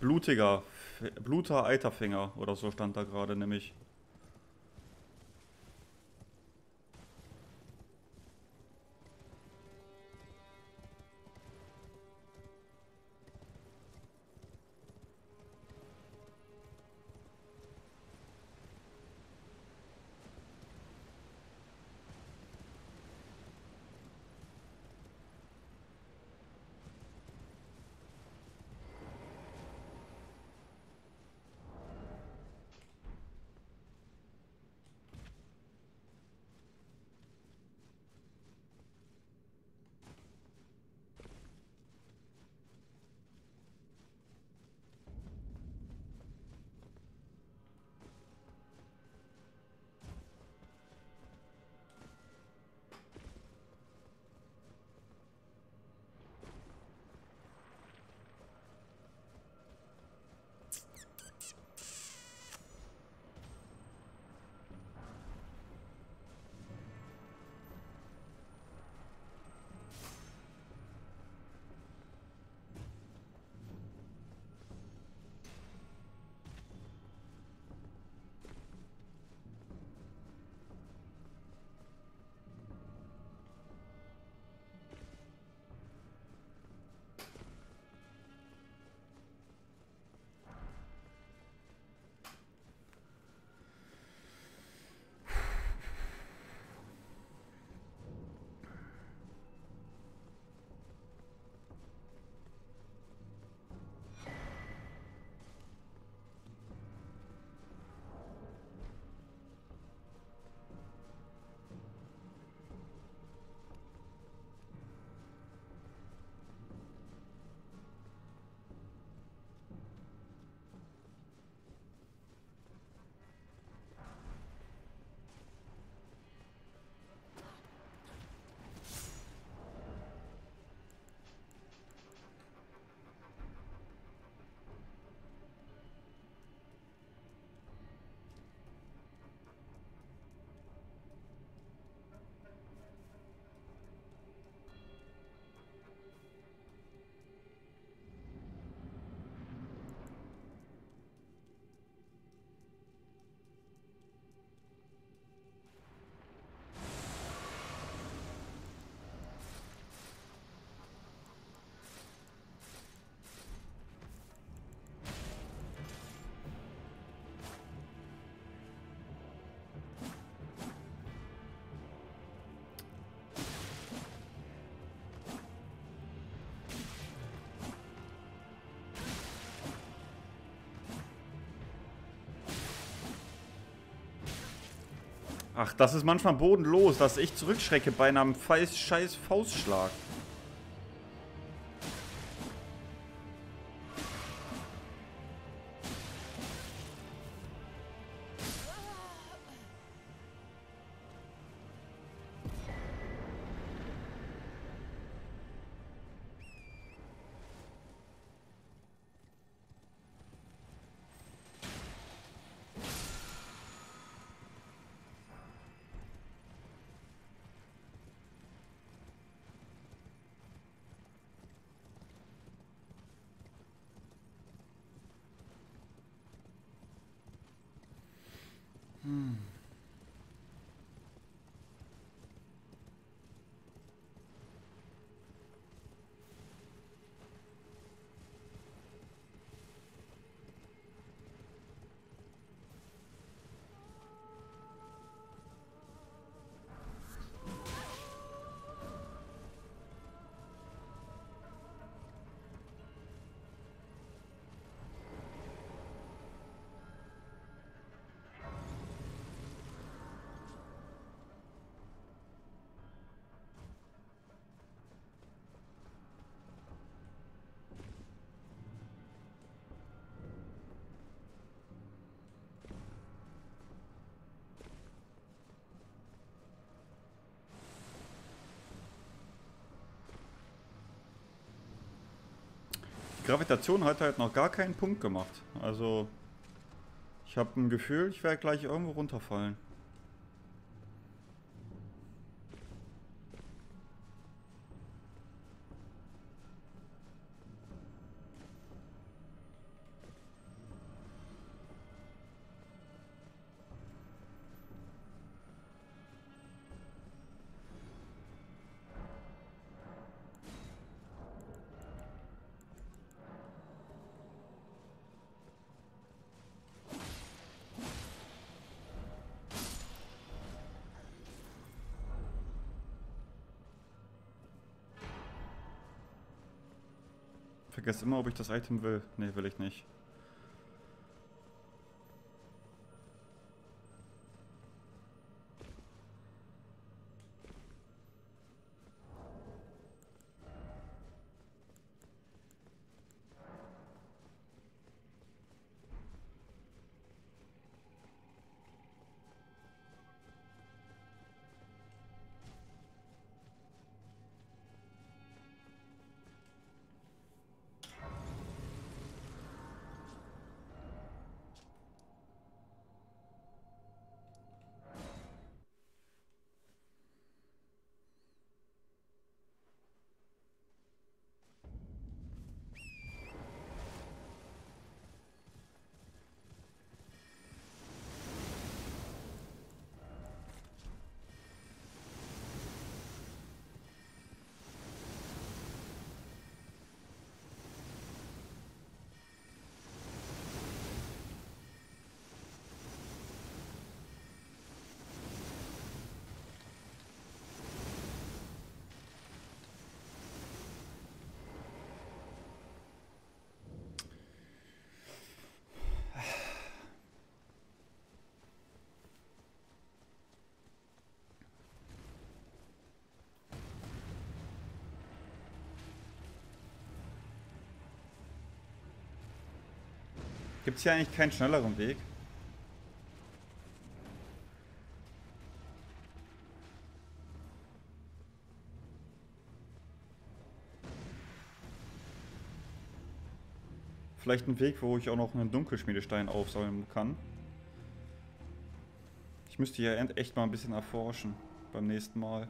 Blutiger, bluter Eiterfinger oder so stand da gerade nämlich. Ach, das ist manchmal bodenlos, dass ich zurückschrecke bei einem scheiß Faustschlag. Gravitation hat halt noch gar keinen Punkt gemacht. Also, ich habe ein Gefühl, ich werde gleich irgendwo runterfallen. Ich vergesse immer, ob ich das Item will. Ne, will ich nicht. Gibt es hier eigentlich keinen schnelleren Weg? Vielleicht einen Weg, wo ich auch noch einen Dunkelschmiedestein aufsammeln kann. Ich müsste hier echt mal ein bisschen erforschen beim nächsten Mal.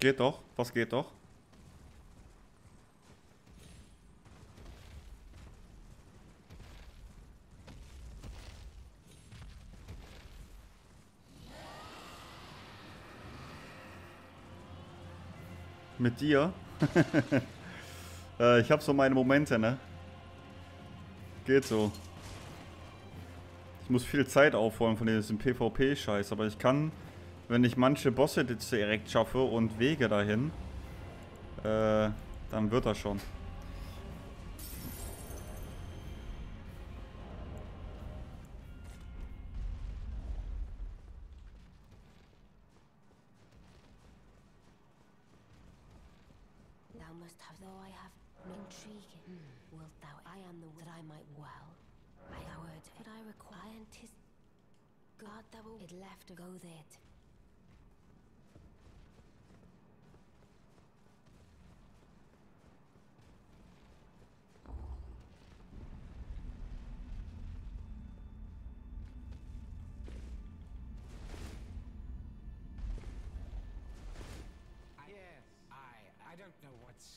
Geht doch. Was geht doch? Mit dir? äh, ich hab so meine Momente, ne? Geht so. Ich muss viel Zeit aufholen von diesem PvP-Scheiß, aber ich kann, wenn ich manche Bosse direkt schaffe und Wege dahin, äh, dann wird das schon.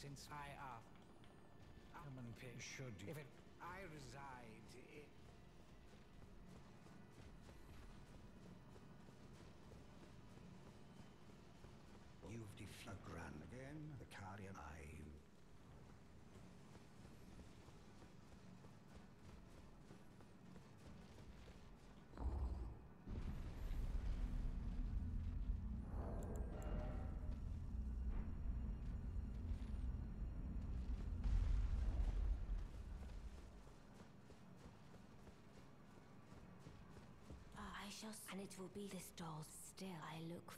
Since I am common pit should if it I reside it. You've defeated Gran again, the Kari and I. And it will be this doll still I look for.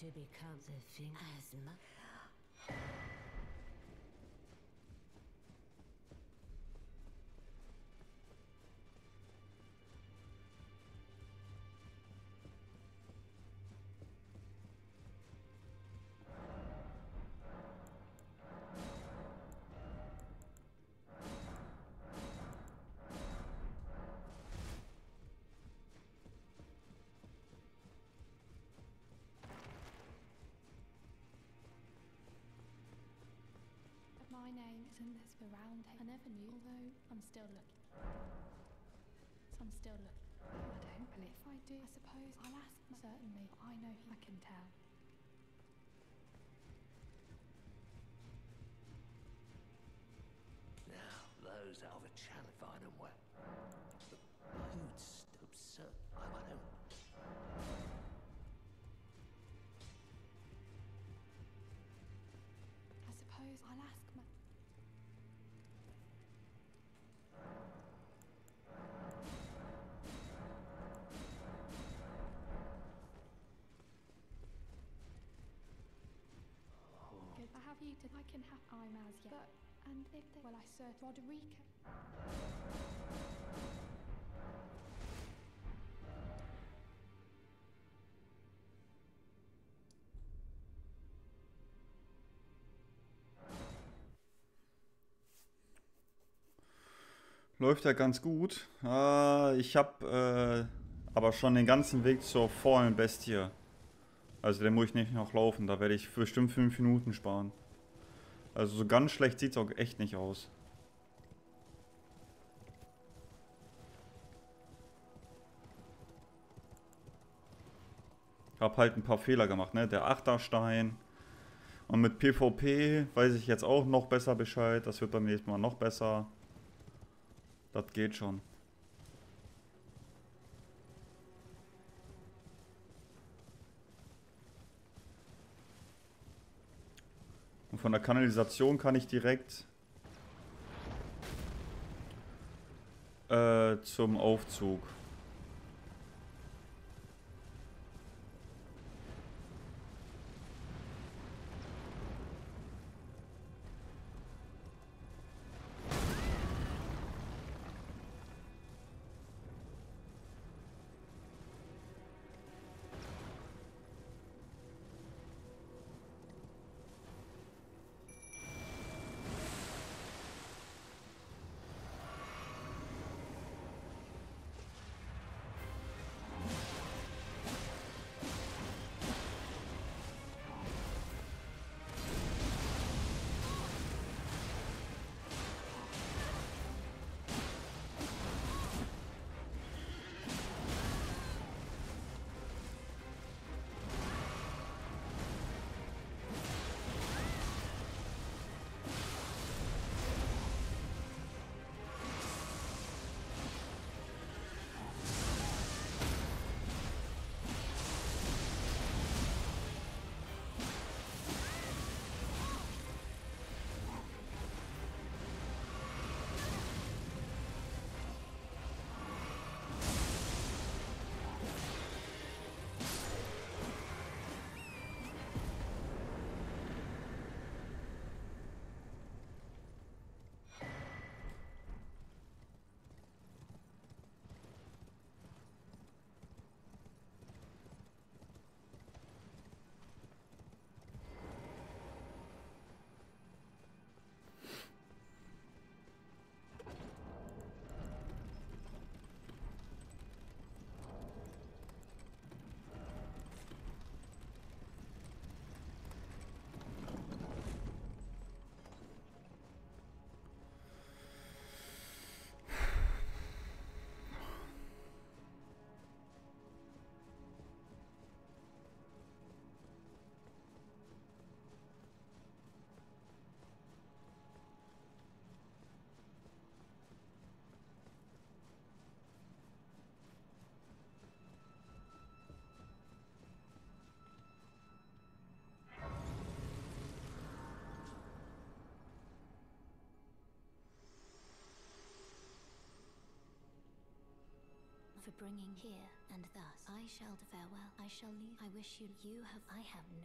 To become the thing as much. My name is in this round. I never knew, although I'm still looking. So I'm still looking. I don't, and if I do, I suppose I'll ask. Certainly, I know I can tell. Now, those out of a challenge, I don't know. It's absurd. I don't. I suppose I'll ask. I can have I'm as yet, but and if they well I search Roderica. Läuft ja ganz gut. Äh, ich habe äh, aber schon den ganzen Weg zur Fallen Bestie. Also den muss ich nicht noch laufen. Da werde ich bestimmt fünf Minuten sparen. Also so ganz schlecht sieht es auch echt nicht aus. Ich habe halt ein paar Fehler gemacht, ne? Der Achterstein. Und mit PvP weiß ich jetzt auch noch besser Bescheid. Das wird beim nächsten Mal noch besser. Das geht schon. Und von der Kanalisation kann ich direkt äh, zum Aufzug. For bringing here and thus I shall farewell. I shall leave. I wish you you have I have no.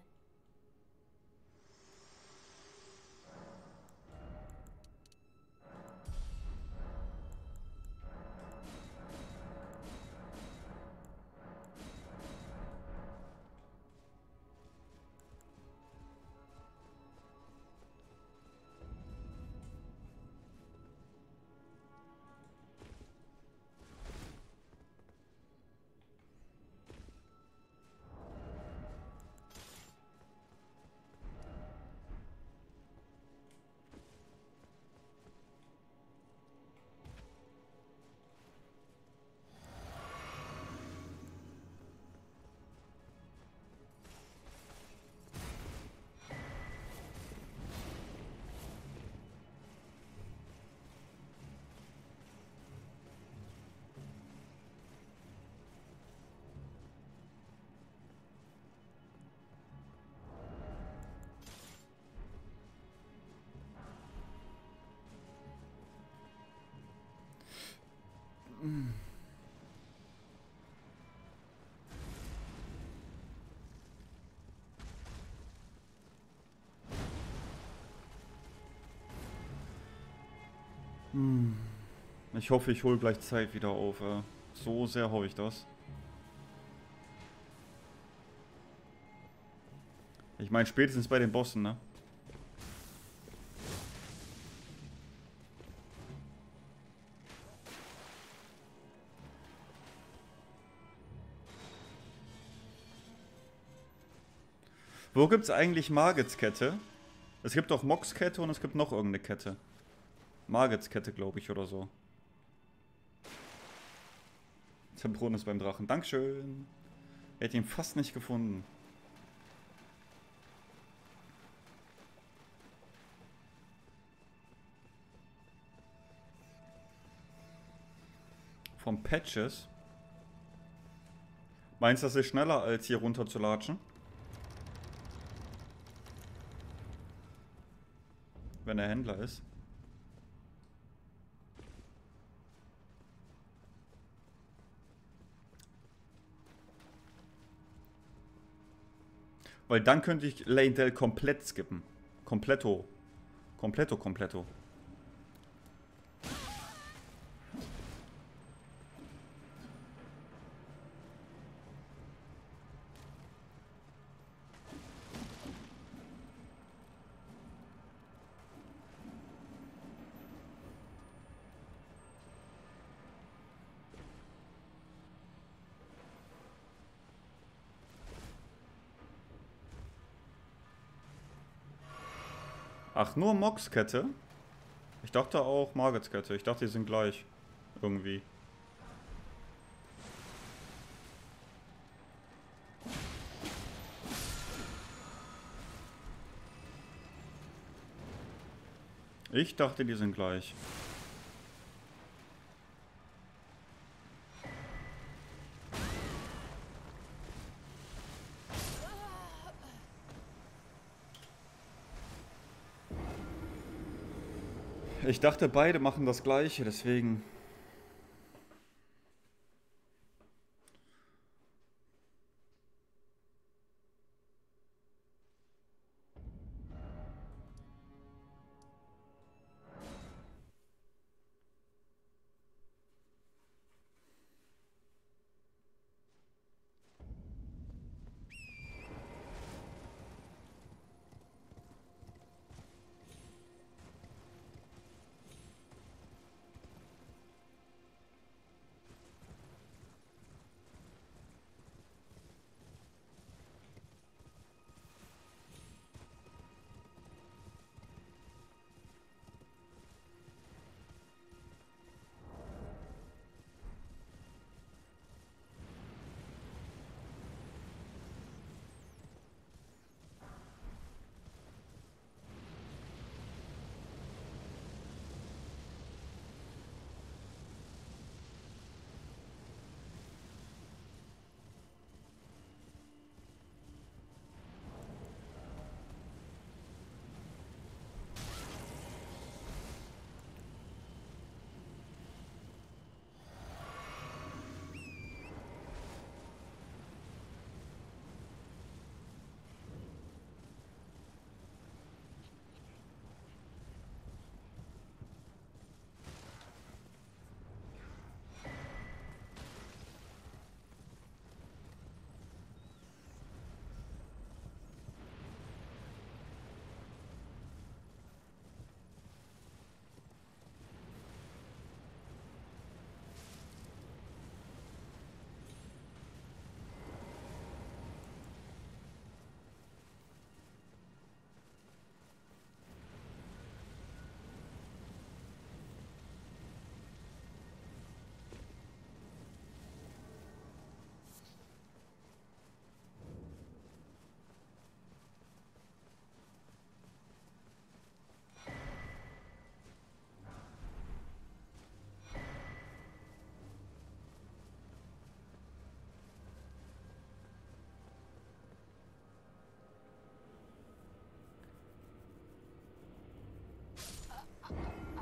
Ich hoffe, ich hole gleich Zeit wieder auf. So sehr hoffe ich das. Ich meine, spätestens bei den Bossen, ne? Wo gibt's eigentlich Margits Kette? Es gibt auch Mox Kette und es gibt noch irgendeine Kette. Margits Kette, glaube ich, oder so. Tempron ist beim Drachen. Dankeschön. Er hat ihn fast nicht gefunden. Vom Patches. Meinst du, das ist schneller, als hier runter zu latschen? Wenn der Händler ist. Weil dann könnte ich Lane-Dell komplett skippen. Kompletto. Kompletto, kompletto. Ach, nur Mox-Kette? Ich dachte auch Margits Kette. Ich dachte, die sind gleich. Irgendwie. Ich dachte, die sind gleich. Ich dachte, beide machen das Gleiche, deswegen...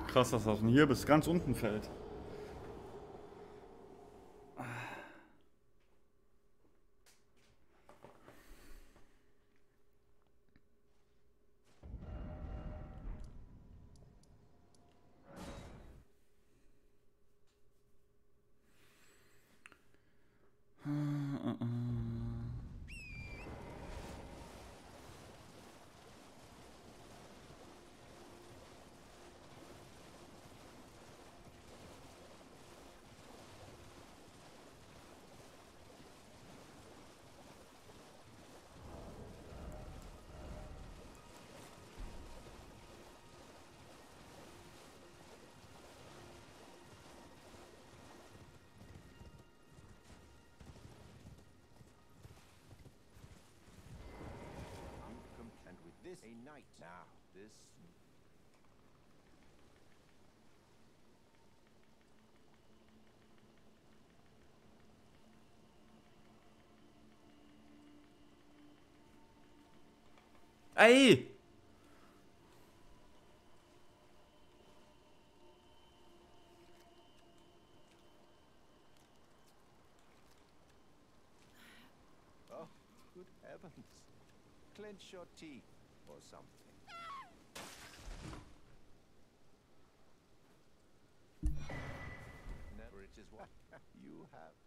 Krass, dass das von hier bis ganz unten fällt. this a knight now. This. Ey! Oh, good heavens. Clench your teeth or something. Never, it is what you have.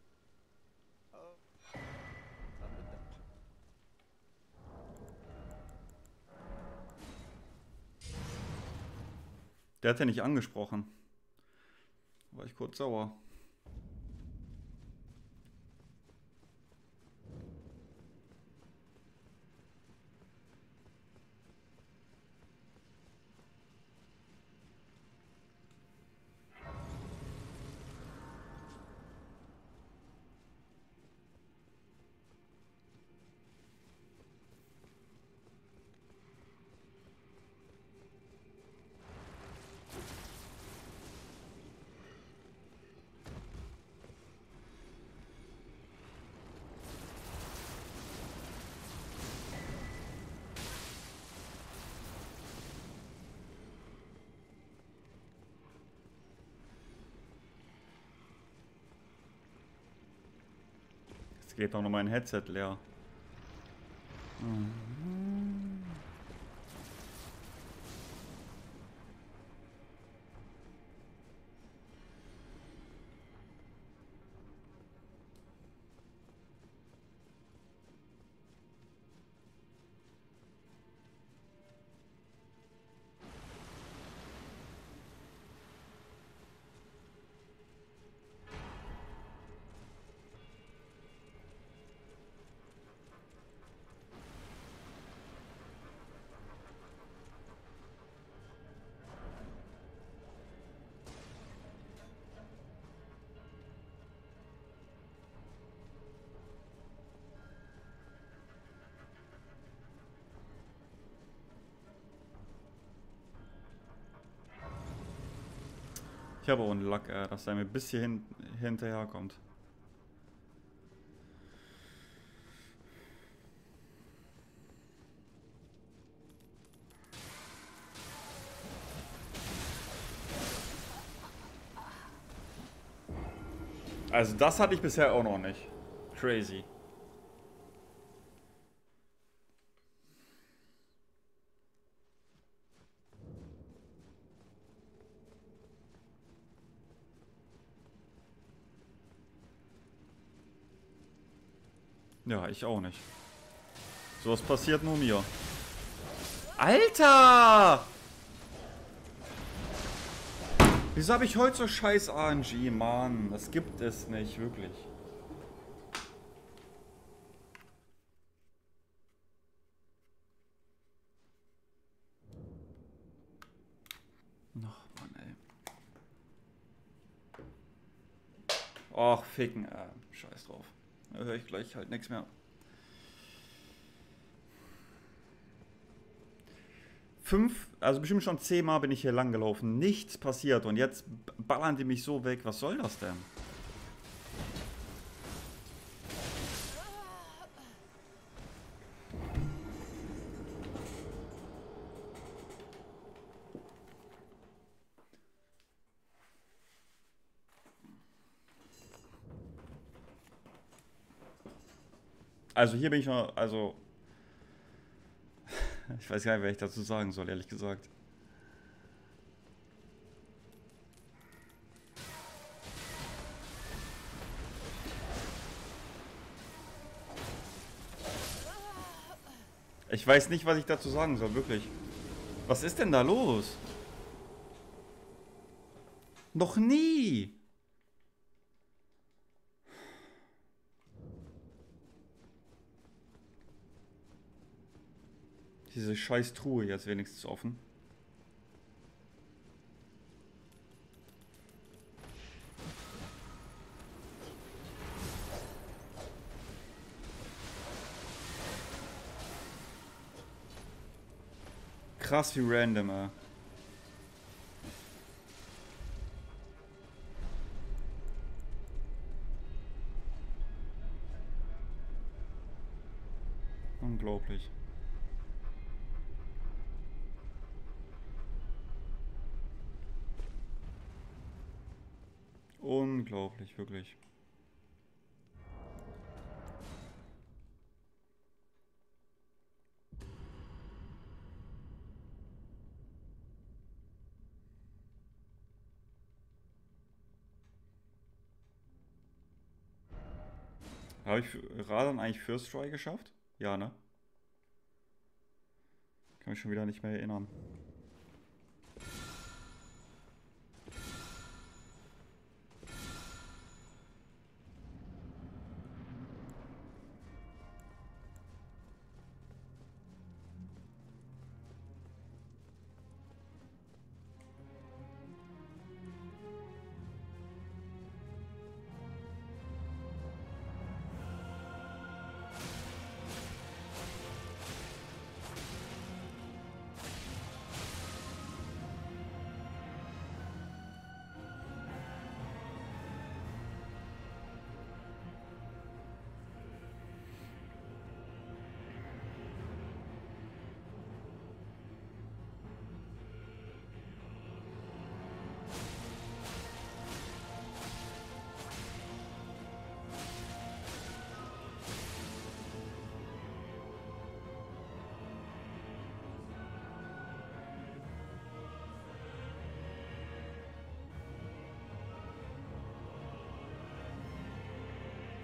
Oh. Der hat ja nicht angesprochen. Da war ich kurz sauer. Geht auch noch mein Headset leer. Mhm. Ich habe auch einen Lack, äh, dass er mir bis hier hin hinterherkommt. Also das hatte ich bisher auch noch nicht. Crazy. Ja, ich auch nicht. Sowas passiert nur mir. Alter! Wieso habe ich heute so scheiß R N G, Mann? Das gibt es nicht, wirklich. Ach, Mann, ey. Och, ficken, äh, scheiß drauf. Da höre ich gleich halt nichts mehr. Fünf, also bestimmt schon zehnmal bin ich hier lang gelaufen. Nichts passiert und jetzt ballern die mich so weg. Was soll das denn? Also hier bin ich noch, also ich weiß gar nicht, was ich dazu sagen soll, ehrlich gesagt. Ich weiß nicht, was ich dazu sagen soll, wirklich. Was ist denn da los? Noch nie! Diese scheiß Truhe jetzt wenigstens offen. krass wie random, ey. Unglaublich. Unglaublich, wirklich. Habe ich Radahn eigentlich First Try geschafft? Ja, ne? Kann mich schon wieder nicht mehr erinnern.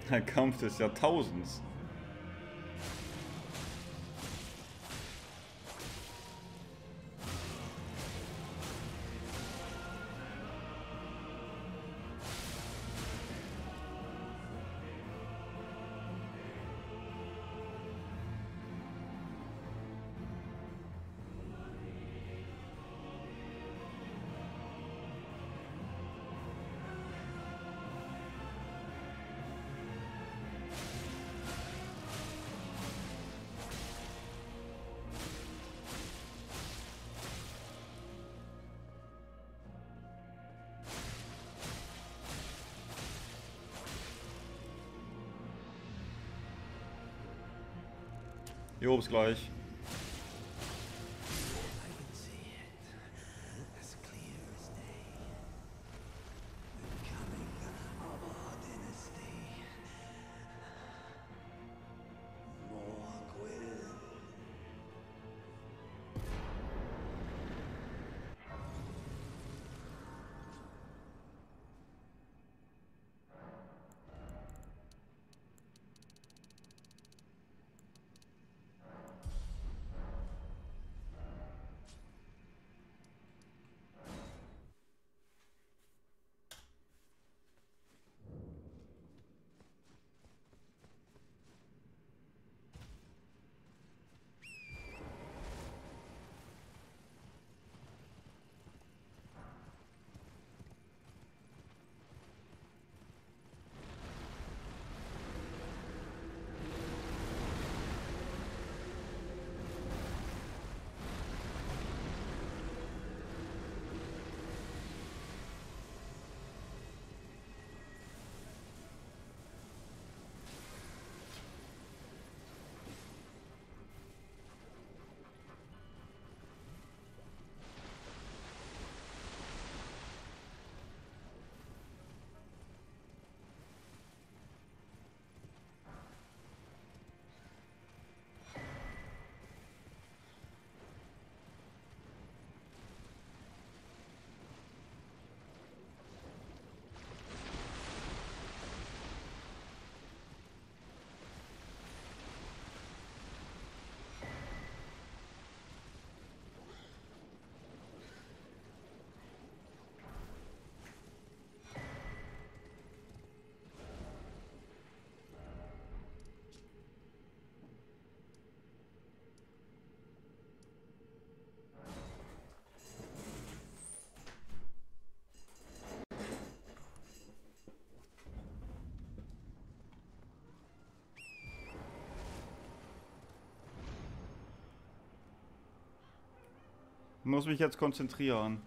Der Kampf des Jahrtausends. Jo, bis gleich. Ich muss mich jetzt konzentrieren.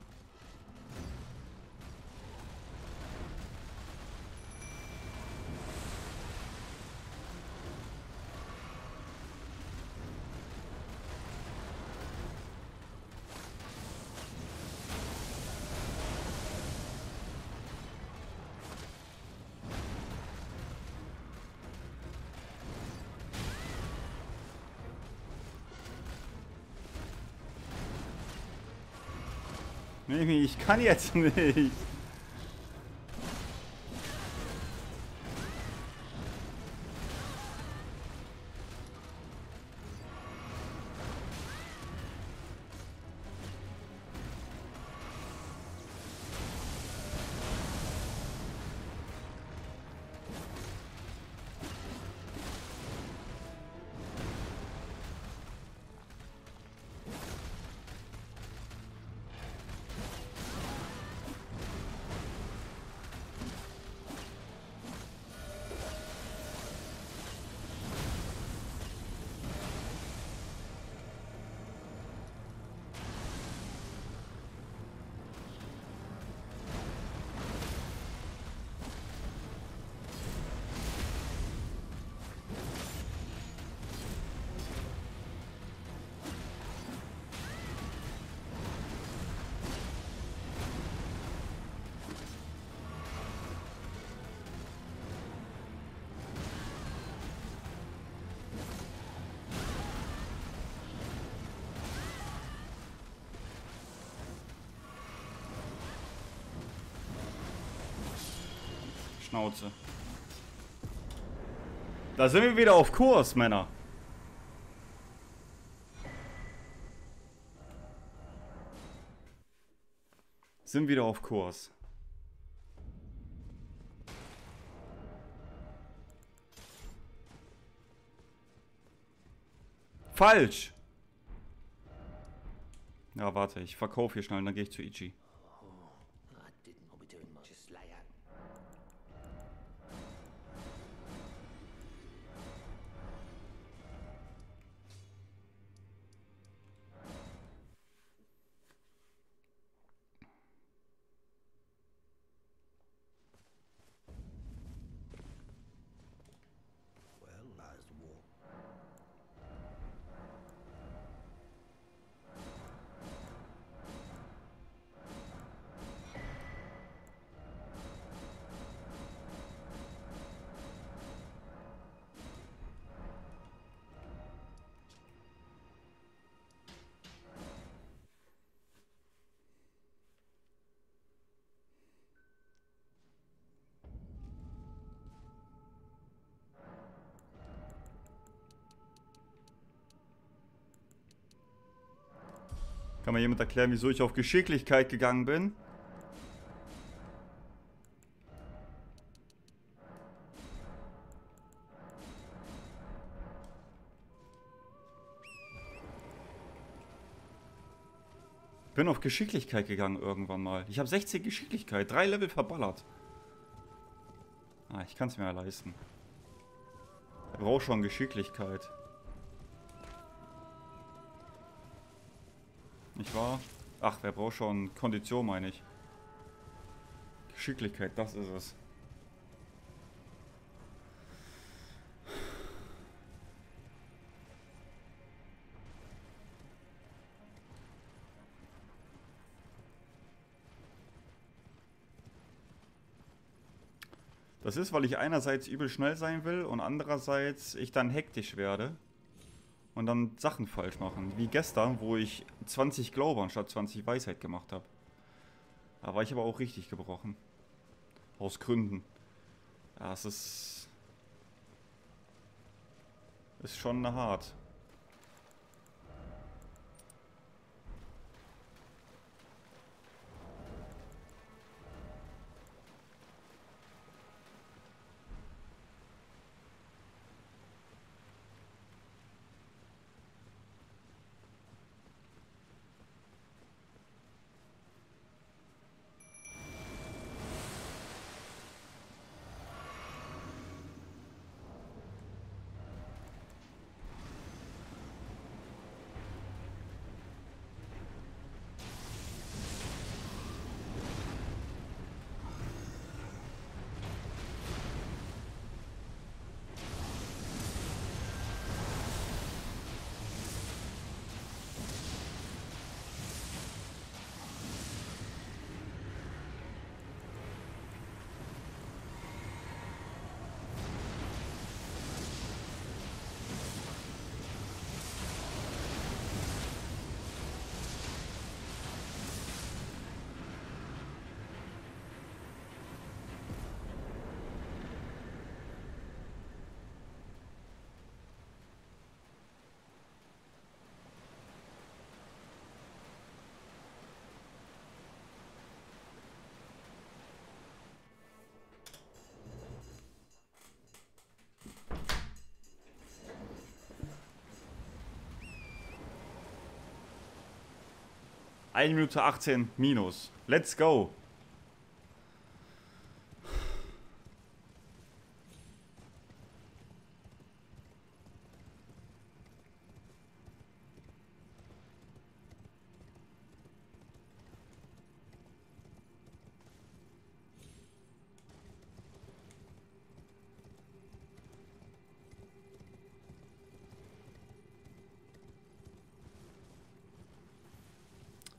Ich kann jetzt nicht. Schnauze. Da sind wir wieder auf Kurs, Männer. Sind wieder auf Kurs. Falsch! Ja, warte, ich verkaufe hier schnell, dann gehe ich zu Ichi. Kann mir jemand erklären, wieso ich auf Geschicklichkeit gegangen bin? Bin auf Geschicklichkeit gegangen irgendwann mal. Ich habe sechzehn Geschicklichkeit, drei Level verballert. Ah, ich kann es mir ja leisten. Ich brauche schon Geschicklichkeit. Nicht wahr? Ach, wer braucht schon Kondition, meine ich. Geschicklichkeit, das ist es. Das ist, weil ich einerseits übel schnell sein will und andererseits ich dann hektisch werde. Und dann Sachen falsch machen. Wie gestern, wo ich zwanzig Glaube anstatt zwanzig Weisheit gemacht habe. Da war ich aber auch richtig gebrochen. Aus Gründen. Ja, es ist... Ist schon hart. eine Minute achtzehn minus. Let's go.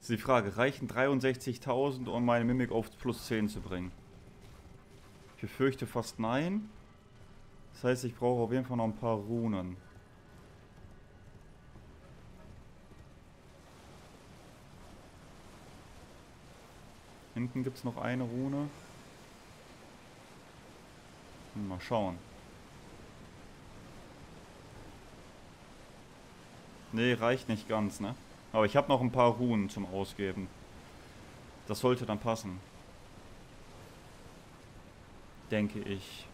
Die Frage, reichen dreiundsechzigtausend, um meine Mimik auf plus zehn zu bringen? Ich befürchte fast nein. Das heißt, ich brauche auf jeden Fall noch ein paar Runen. Hinten gibt es noch eine Rune. Mal schauen. Nee, reicht nicht ganz, ne? Aber ich habe noch ein paar Runen zum Ausgeben. Das sollte dann passen. Denke ich.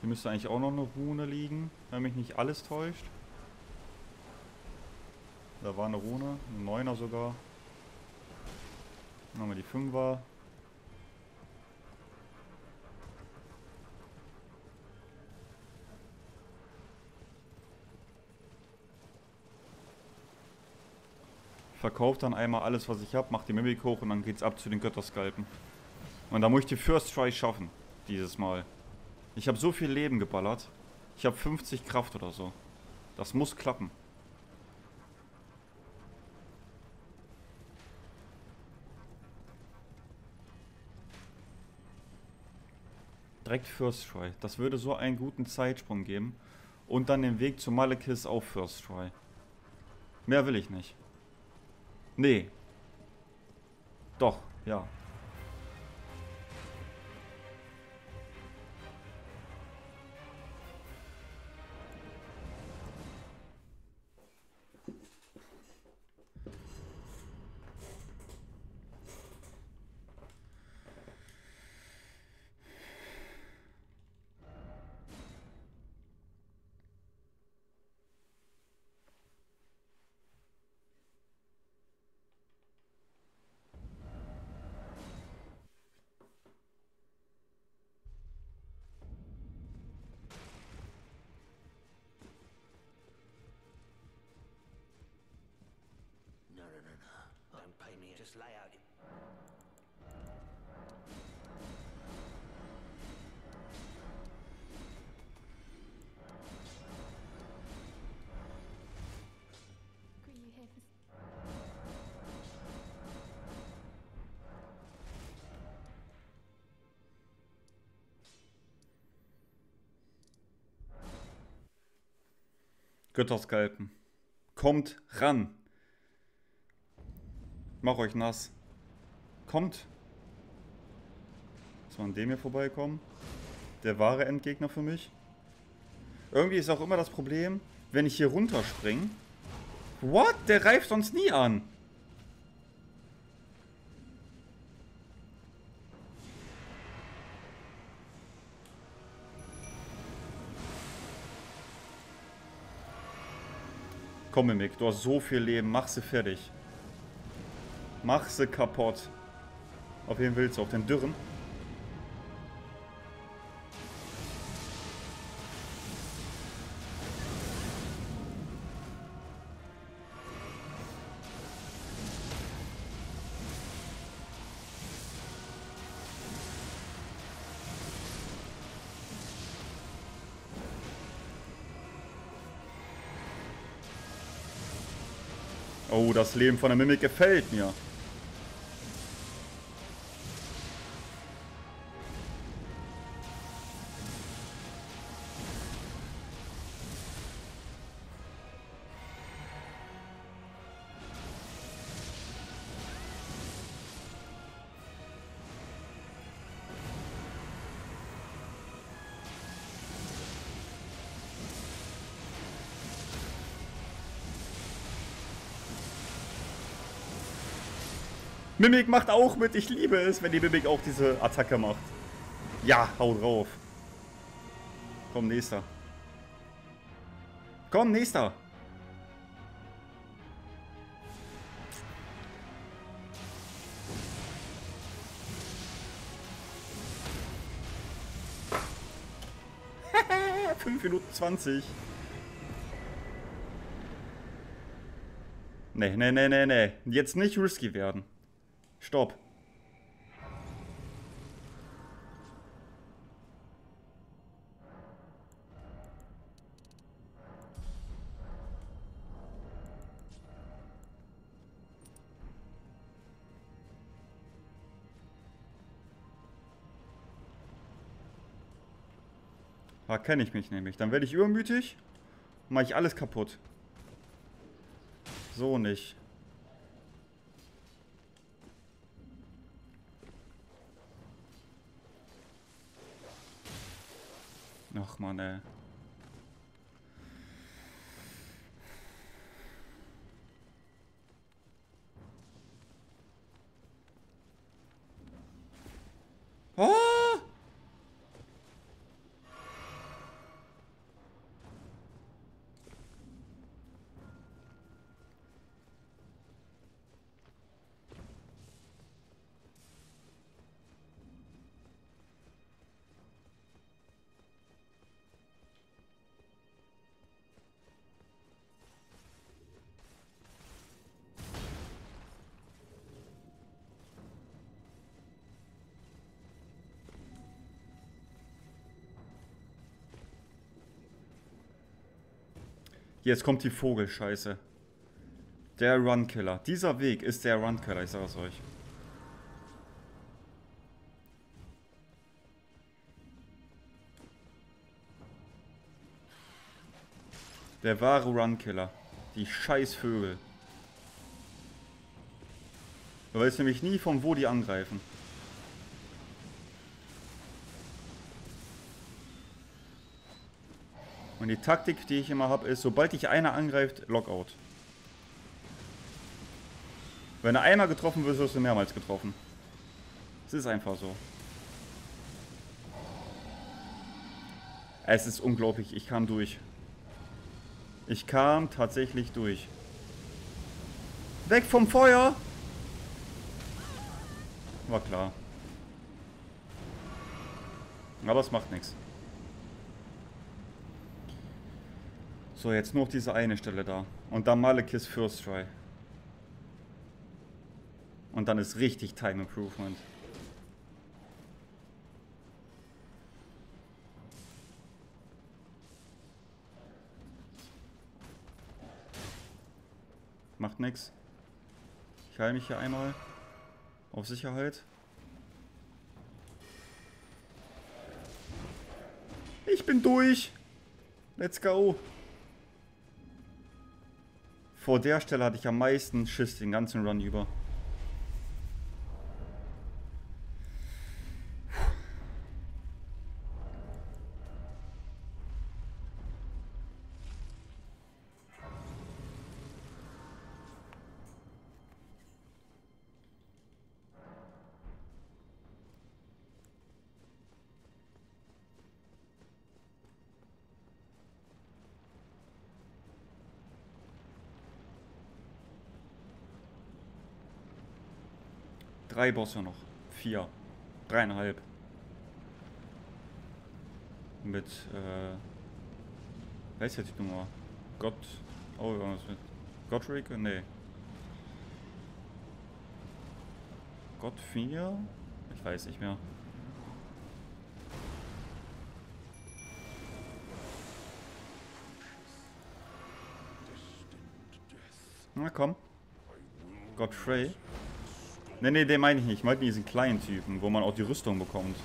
Hier müsste eigentlich auch noch eine Rune liegen, wenn mich nicht alles täuscht. Da war eine Rune, ein Neuner sogar. Dann haben wir die Fünfer. Verkauft dann einmal alles, was ich habe, macht die Mimik hoch und dann geht's ab zu den Götterskalpen. Und da muss ich die First Try schaffen, dieses Mal. Ich habe so viel Leben geballert. Ich habe fünfzig Kraft oder so. Das muss klappen. Direkt First Try. Das würde so einen guten Zeitsprung geben. Und dann den Weg zu Malekiss auf First Try. Mehr will ich nicht. Nee. Doch, ja. Götterskalpen. Kommt ran. Mach euch nass. Kommt. Muss man an dem hier vorbeikommen? Der wahre Endgegner für mich. Irgendwie ist auch immer das Problem, wenn ich hier runterspringe. What? Der reift uns nie an. Komm, Mimik, du hast so viel Leben, mach sie fertig. Mach sie kaputt. Auf wen willst du? Auf den Dürren? Oh, das Leben von der Mimik gefällt mir. Mimik macht auch mit. Ich liebe es, wenn die Mimik auch diese Attacke macht. Ja, hau drauf. Komm, nächster. Komm, nächster. fünf Minuten zwanzig. Nee, nee, nee, nee, nee. Jetzt nicht risky werden. Stopp. Da kenne ich mich nämlich. Dann werde ich übermütig. Mache ich alles kaputt. So nicht. Ach man, ey. Jetzt kommt die Vogelscheiße. Der Runkiller. Dieser Weg ist der Runkiller, ich sage es euch. Der wahre Runkiller. Die Scheißvögel. Du weißt nämlich nie, von wo die angreifen. Und die Taktik, die ich immer habe, ist, sobald dich einer angreift, Lockout. Wenn du einmal getroffen wirst, wirst du mehrmals getroffen. Es ist einfach so. Es ist unglaublich, ich kam durch. Ich kam tatsächlich durch. Weg vom Feuer! War klar. Aber es macht nichts. So, jetzt nur auf diese eine Stelle da. Und dann Malekiss First Try. Und dann ist richtig Time Improvement. Macht nix. Ich heile mich hier einmal. Auf Sicherheit. Ich bin durch. Let's go. Vor der Stelle hatte ich am meisten Schiss den ganzen Run über. Drei Bosse noch. Vier. Dreieinhalb. Mit, äh... Wer ist jetzt die Nummer? Gott... Oh, irgendwas mit... Godrick? Nee. Godfrey? Ich weiß nicht mehr. Na komm. Godfrey. Ne, ne, den meine ich nicht. Ich meine diesen kleinen Typen, wo man auch die Rüstung bekommt.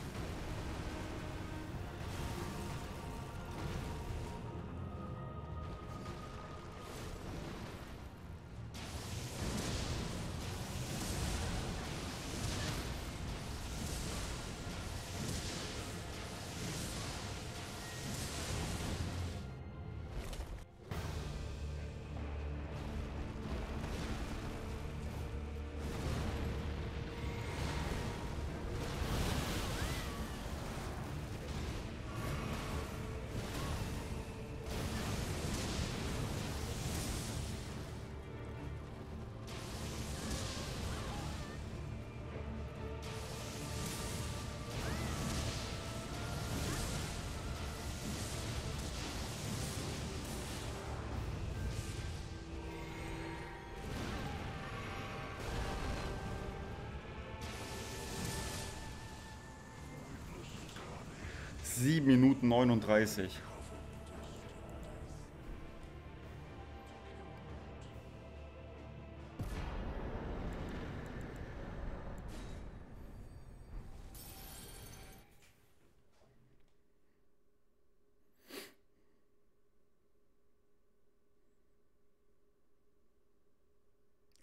sieben Minuten neununddreißig.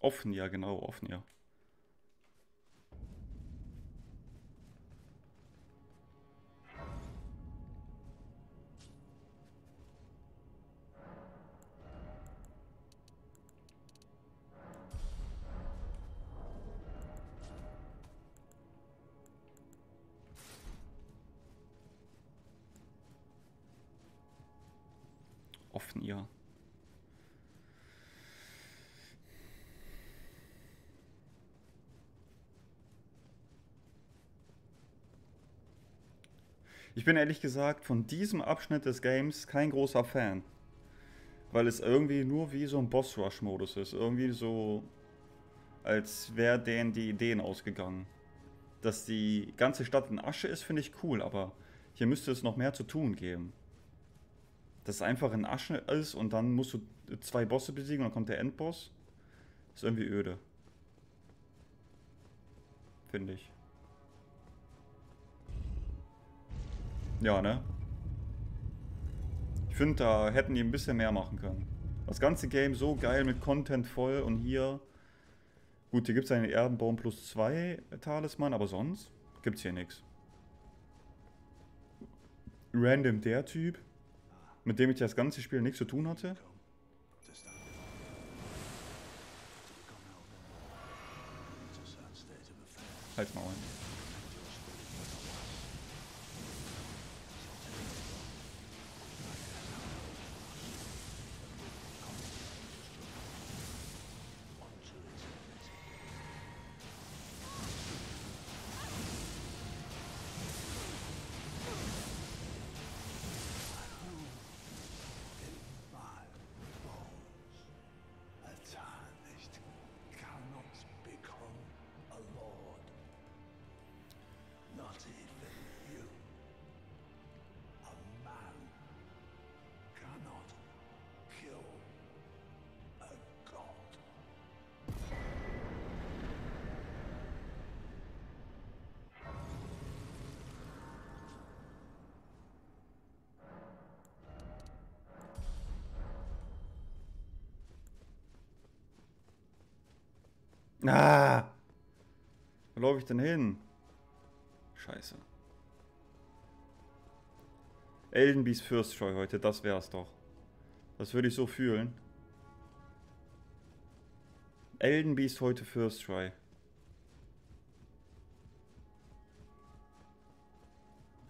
Offen, ja, genau, offen, ja. Offen, ja. Ich bin ehrlich gesagt von diesem Abschnitt des Games kein großer Fan, weil es irgendwie nur wie so ein Boss-Rush-Modus ist, irgendwie so, als wäre denen die Ideen ausgegangen. Dass die ganze Stadt in Asche ist, finde ich cool, aber hier müsste es noch mehr zu tun geben. Dass es einfach in Asche ist und dann musst du zwei Bosse besiegen und dann kommt der Endboss, ist irgendwie öde, finde ich. Ja, ne? Ich finde, da hätten die ein bisschen mehr machen können. Das ganze Game so geil mit Content voll und hier... Gut, hier gibt es einen Erdenbaum plus zwei Talisman, aber sonst gibt es hier nichts. Random der Typ, mit dem ich das ganze Spiel nichts zu tun hatte. Halt's mal ein. Ah! Wo laufe ich denn hin? Scheiße. Elden Beast Fürstscheu heute, das wär's doch. Das würde ich so fühlen. Elden Beast heute Fürstscheu.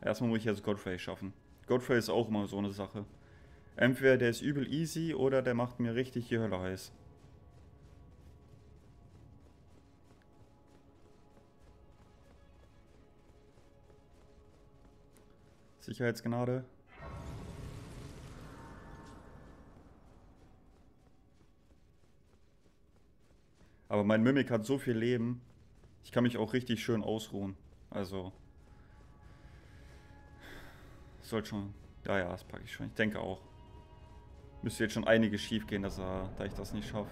Erstmal muss ich jetzt Godfrey schaffen. Godfrey ist auch immer so eine Sache. Entweder der ist übel easy oder der macht mir richtig die Hölle heiß. Sicherheitsgnade. Aber mein Mimik hat so viel Leben. Ich kann mich auch richtig schön ausruhen. Also. Soll schon. Ja, ja, das packe ich schon. Ich denke auch. Müsste jetzt schon einiges schief gehen, dass er, da ich das nicht schaffe.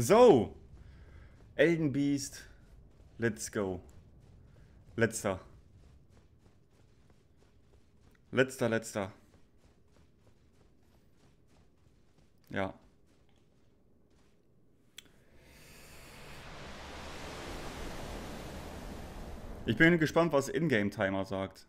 So. Elden Beast. Let's go. Letzter. Letzter, letzter. Ja. Ich bin gespannt, was Ingame-Timer sagt.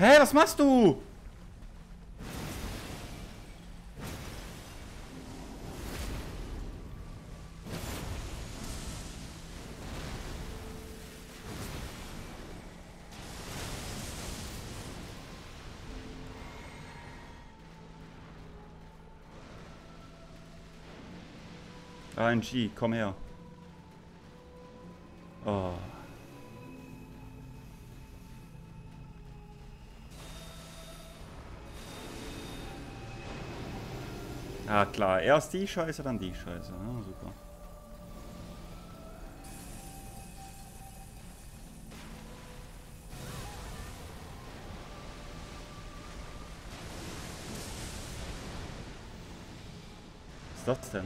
Hä, was machst du? R N G, komm her. Oh. Ah klar, erst die Scheiße, dann die Scheiße. Ja, super. Was ist das denn?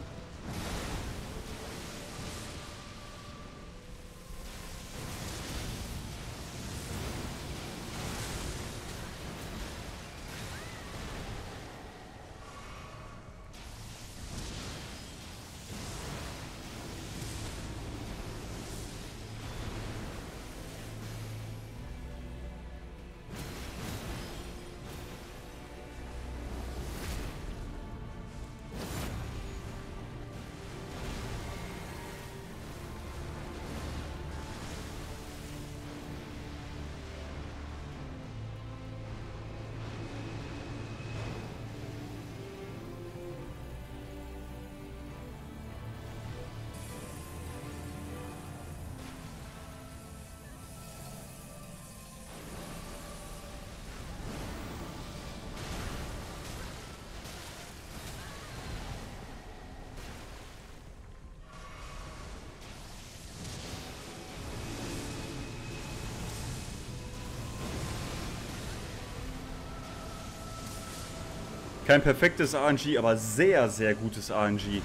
Kein perfektes R N G, aber sehr, sehr gutes R N G.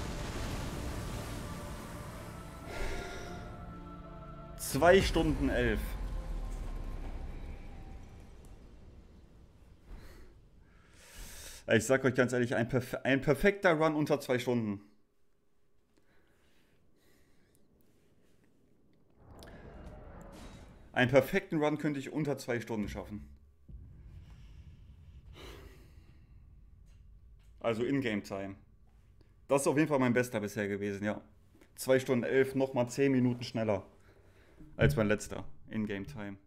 zwei Stunden elf. Ich sag euch ganz ehrlich, ein, perf ein perfekter Run unter zwei Stunden. Einen perfekten Run könnte ich unter zwei Stunden schaffen. Also In-Game-Time. Das ist auf jeden Fall mein bester bisher gewesen, ja. zwei Stunden elf, nochmal zehn Minuten schneller als mein letzter In-Game-Time.